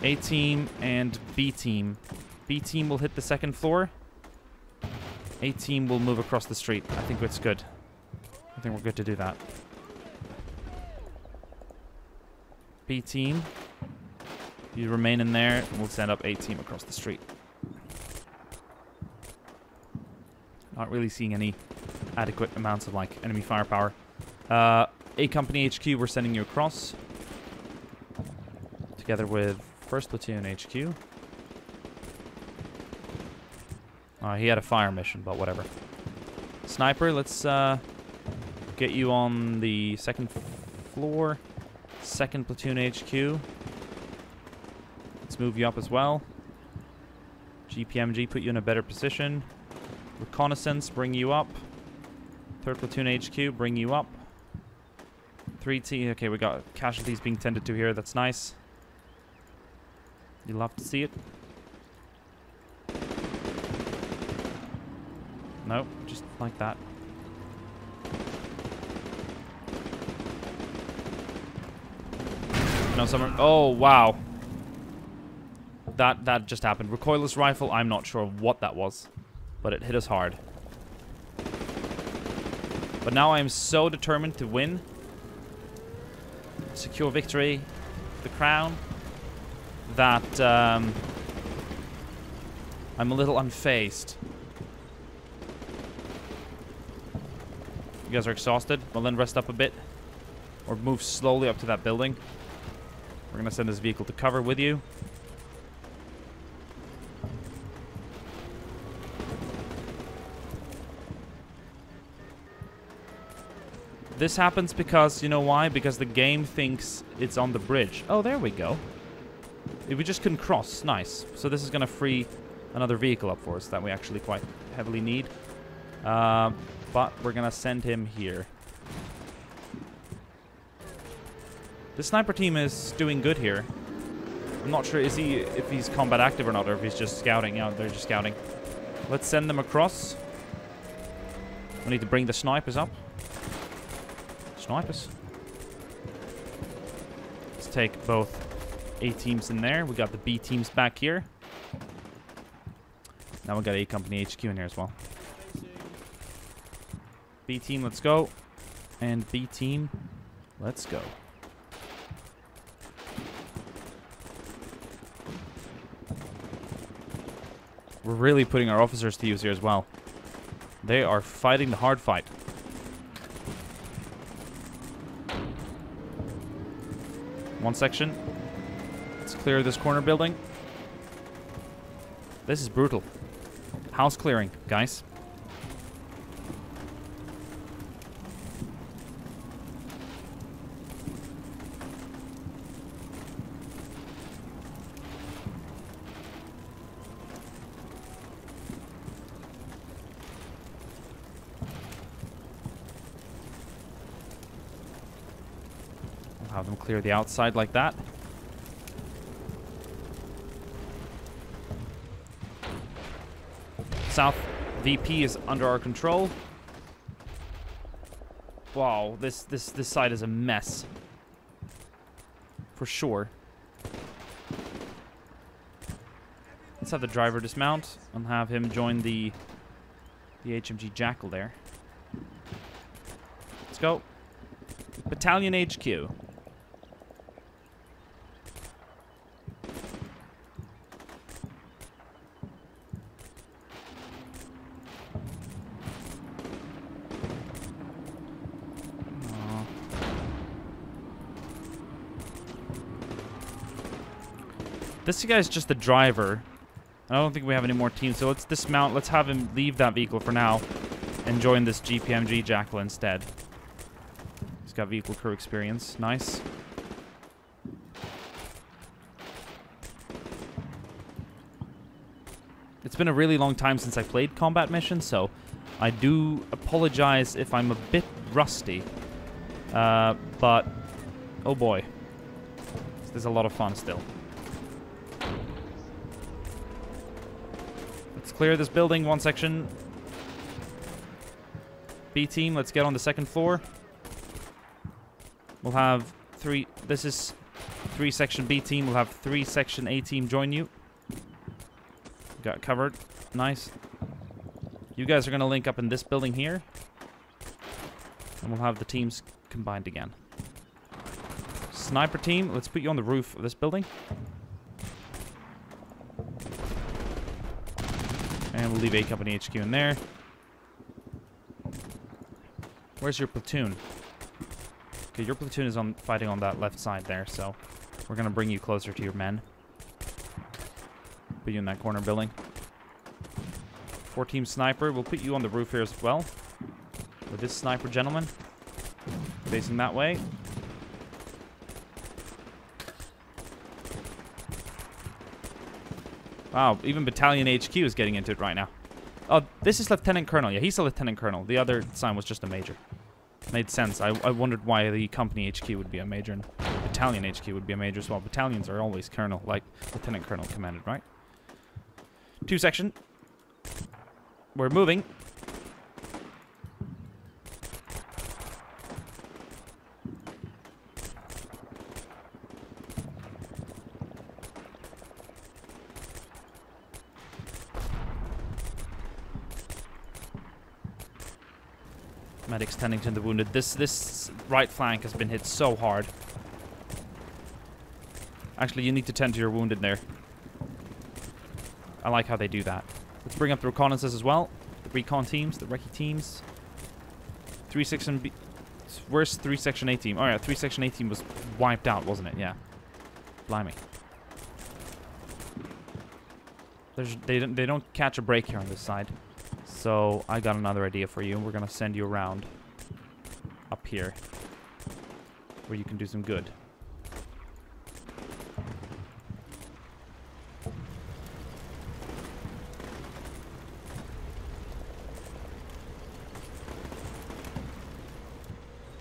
A team and B team. B team will hit the second floor. A team will move across the street. I think it's good. I think we're good to do that. B team. You remain in there. We'll send up A team across the street. Not really seeing any adequate amounts of, like, enemy firepower. A Company HQ, we're sending you across. Together with 1st Platoon HQ. He had a fire mission, but whatever. Sniper, let's get you on the 2nd floor. 2nd Platoon HQ. Let's move you up as well. GPMG, put you in a better position. Reconnaissance, bring you up. 3rd Platoon HQ, bring you up. 3T, okay, we got casualties being tended to here. That's nice. You'll have to see it. No, just like that. No, someone... oh, wow. That just happened. Recoilless rifle, I'm not sure what that was. But it hit us hard. But now I am so determined to win. Secure victory. The crown. That I'm a little unfazed. You guys are exhausted? Well, then rest up a bit. Or move slowly up to that building. We're going to send this vehicle to cover with you. This happens because, you know why? Because the game thinks it's on the bridge. Oh, there we go. We just couldn't cross. Nice. So this is going to free another vehicle up for us that we actually quite heavily need. But we're going to send him here. The sniper team is doing good here. I'm not sure if he's combat active or not, or if he's just scouting. Yeah, they're just scouting. Let's send them across. We need to bring the snipers up. Snipers. Let's take both A teams in there. We got the B teams back here. Now we got A Company HQ in here as well. B team, let's go. And B team, let's go. We're really putting our officers to use here as well. They are fighting the hard fight. One section. Let's clear this corner building. This is brutal. House clearing, guys. Have them clear the outside like that. South VP is under our control. Wow, this side is a mess. For sure. Let's have the driver dismount and have him join the HMG Jackal there. Let's go. Battalion HQ. This guy's just the driver. I don't think we have any more teams, so let's dismount. Let's have him leave that vehicle for now and join this GPMG Jackal instead. He's got vehicle crew experience. Nice. It's been a really long time since I played Combat Mission, so I do apologize if I'm a bit rusty. But, oh boy. This is a lot of fun still. Clear this building, one section. B team, let's get on the second floor. We'll have three. This is three section B team. We'll have three section A team join you. Got covered. Nice. You guys are going to link up in this building here. And we'll have the teams combined again. Sniper team, let's put you on the roof of this building. And we'll leave A Company HQ in there. Where's your platoon? Okay, your platoon is on fighting on that left side there, so we're going to bring you closer to your men. Put you in that corner building. Four team sniper. We'll put you on the roof here as well. With this sniper gentleman. Facing that way. Wow, even Battalion HQ is getting into it right now. Oh, this is Lieutenant Colonel. Yeah, he's a Lieutenant Colonel. The other sign was just a Major. Made sense. I wondered why the Company HQ would be a Major and Battalion HQ would be a Major as well. Battalions are always Colonel, like Lieutenant Colonel commanded, right? Two section. We're moving. Medics tending to the wounded. This right flank has been hit so hard. Actually, you need to tend to your wounded there. I like how they do that. Let's bring up the reconnaissance as well. The recon teams, the recce teams. 3 Section B. Where's 3 Section A team? Oh yeah, 3 Section A team was wiped out, wasn't it? Yeah. Blimey. They don't catch a break here on this side. So I got another idea for you. We're gonna send you around up here, where you can do some good.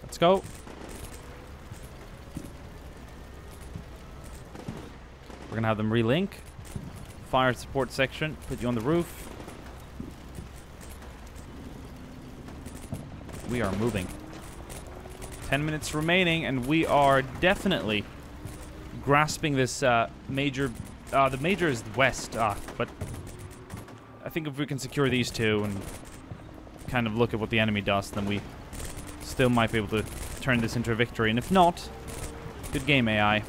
Let's go. We're gonna have them relink. Fire support section, put you on the roof. We are moving. 10 minutes remaining, and we are definitely grasping this major. The major is west, but I think if we can secure these two and kind of look at what the enemy does, then we still might be able to turn this into a victory. And if not, good game, AI.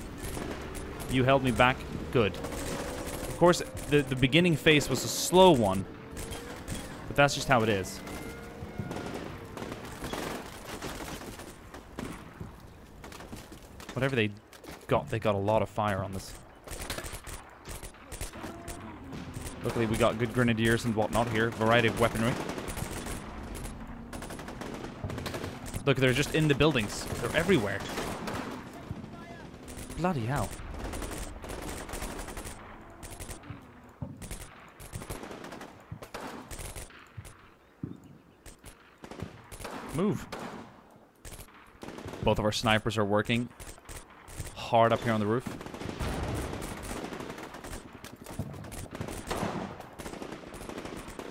You held me back. Good. Of course, the beginning phase was a slow one, but that's just how it is. Whatever they got a lot of fire on this. Luckily, we got good grenadiers and whatnot here. Variety of weaponry. Look, they're just in the buildings. They're everywhere. Bloody hell. Move. Both of our snipers are working hard up here on the roof.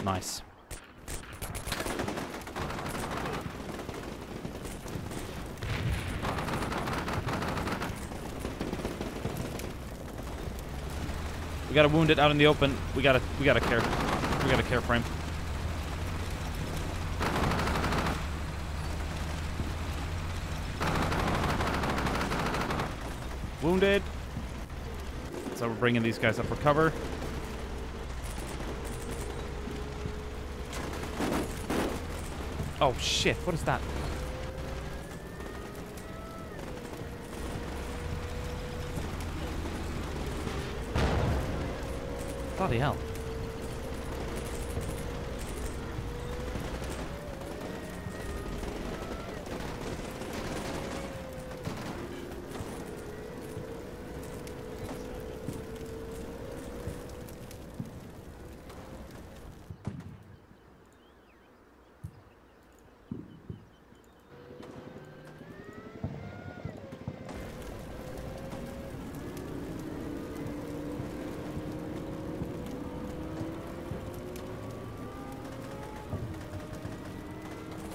Nice. We got a wounded out in the open. We got a care frame. Wounded. So we're bringing these guys up for cover. Oh shit, what is that? Bloody hell.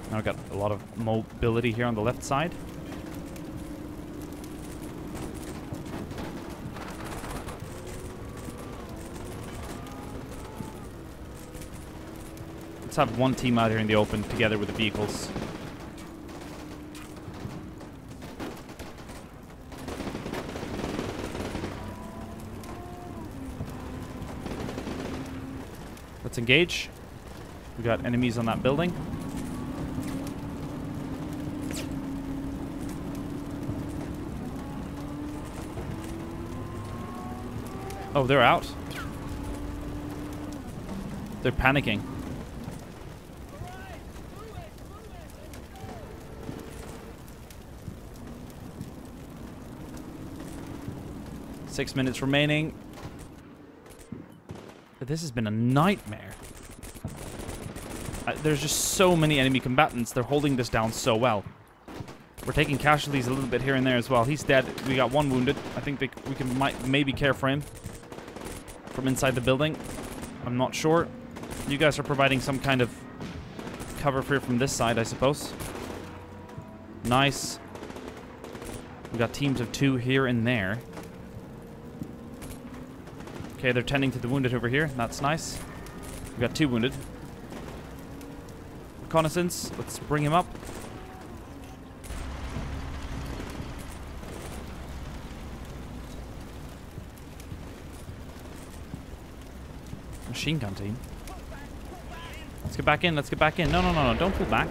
Now I've got a lot of mobility here on the left side. Let's have one team out here in the open together with the vehicles. Let's engage. We've got enemies on that building. Oh, they're out. They're panicking. Move it. 6 minutes remaining. This has been a nightmare. There's just so many enemy combatants. They're holding this down so well. We're taking casualties a little bit here and there as well. He's dead. We got one wounded. I think we can maybe care for him. From inside the building. I'm not sure. You guys are providing some kind of cover for from this side, I suppose. Nice. We got teams of two here and there. Okay, they're tending to the wounded over here. That's nice. We got two wounded. Reconnaissance. Let's bring him up. Machine gun team. Let's get back in. Let's get back in. No, no, no, no. Don't pull back.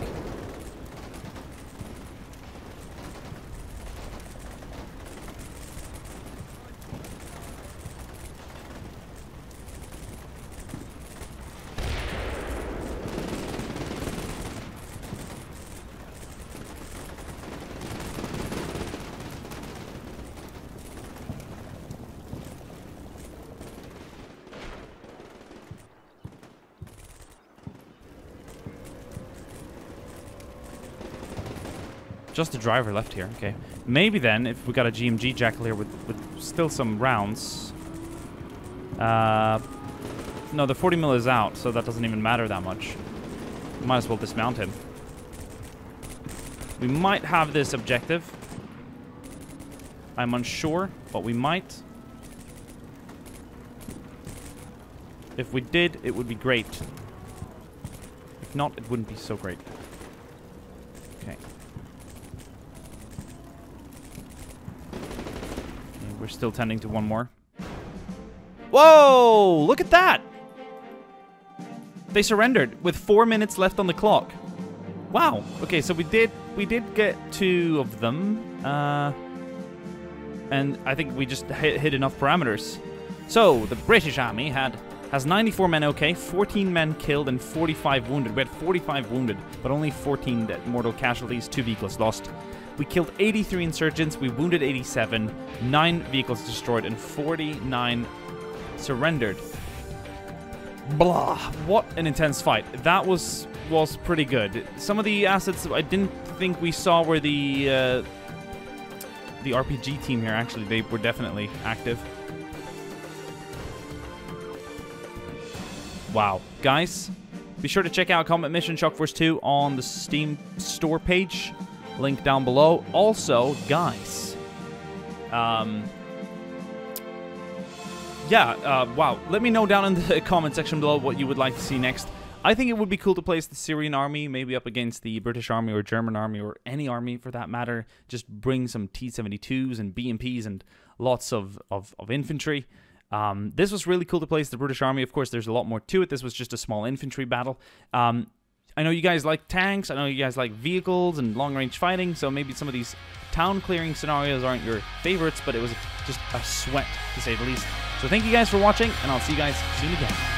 Just a driver left here, okay. Maybe then, if we got a GMG Jackal here with still some rounds. No, the 40 mil is out, so that doesn't even matter that much. Might as well dismount him. We might have this objective. I'm unsure, but we might. If we did, it would be great. If not, it wouldn't be so great. We're still tending to one more. Whoa! Look at that! They surrendered with 4 minutes left on the clock. Wow. Okay, so we did get two of them, and I think we just hit enough parameters. So the British Army has 94 men. Okay, 14 men killed and 45 wounded. We had 45 wounded, but only 14 dead mortal casualties. 2 vehicles lost. We killed 83 insurgents, we wounded 87, 9 vehicles destroyed, and 49 surrendered. Blah. What an intense fight. That was pretty good. Some of the assets I didn't think we saw were the RPG team here, actually. They were definitely active. Wow. Guys, be sure to check out Combat Mission Shock Force 2 on the Steam store page. Link down below. Also, guys, wow. Let me know down in the comment section below what you would like to see next. I think it would be cool to place the Syrian army, maybe up against the British army or German army or any army for that matter. Just bring some T-72s and BMPs and lots of infantry. This was really cool to place the British army. Of course, there's a lot more to it. This was just a small infantry battle. I know you guys like tanks, I know you guys like vehicles and long-range fighting, so maybe some of these town-clearing scenarios aren't your favorites, but it was just a sweat, to say the least. So thank you guys for watching, and I'll see you guys soon again.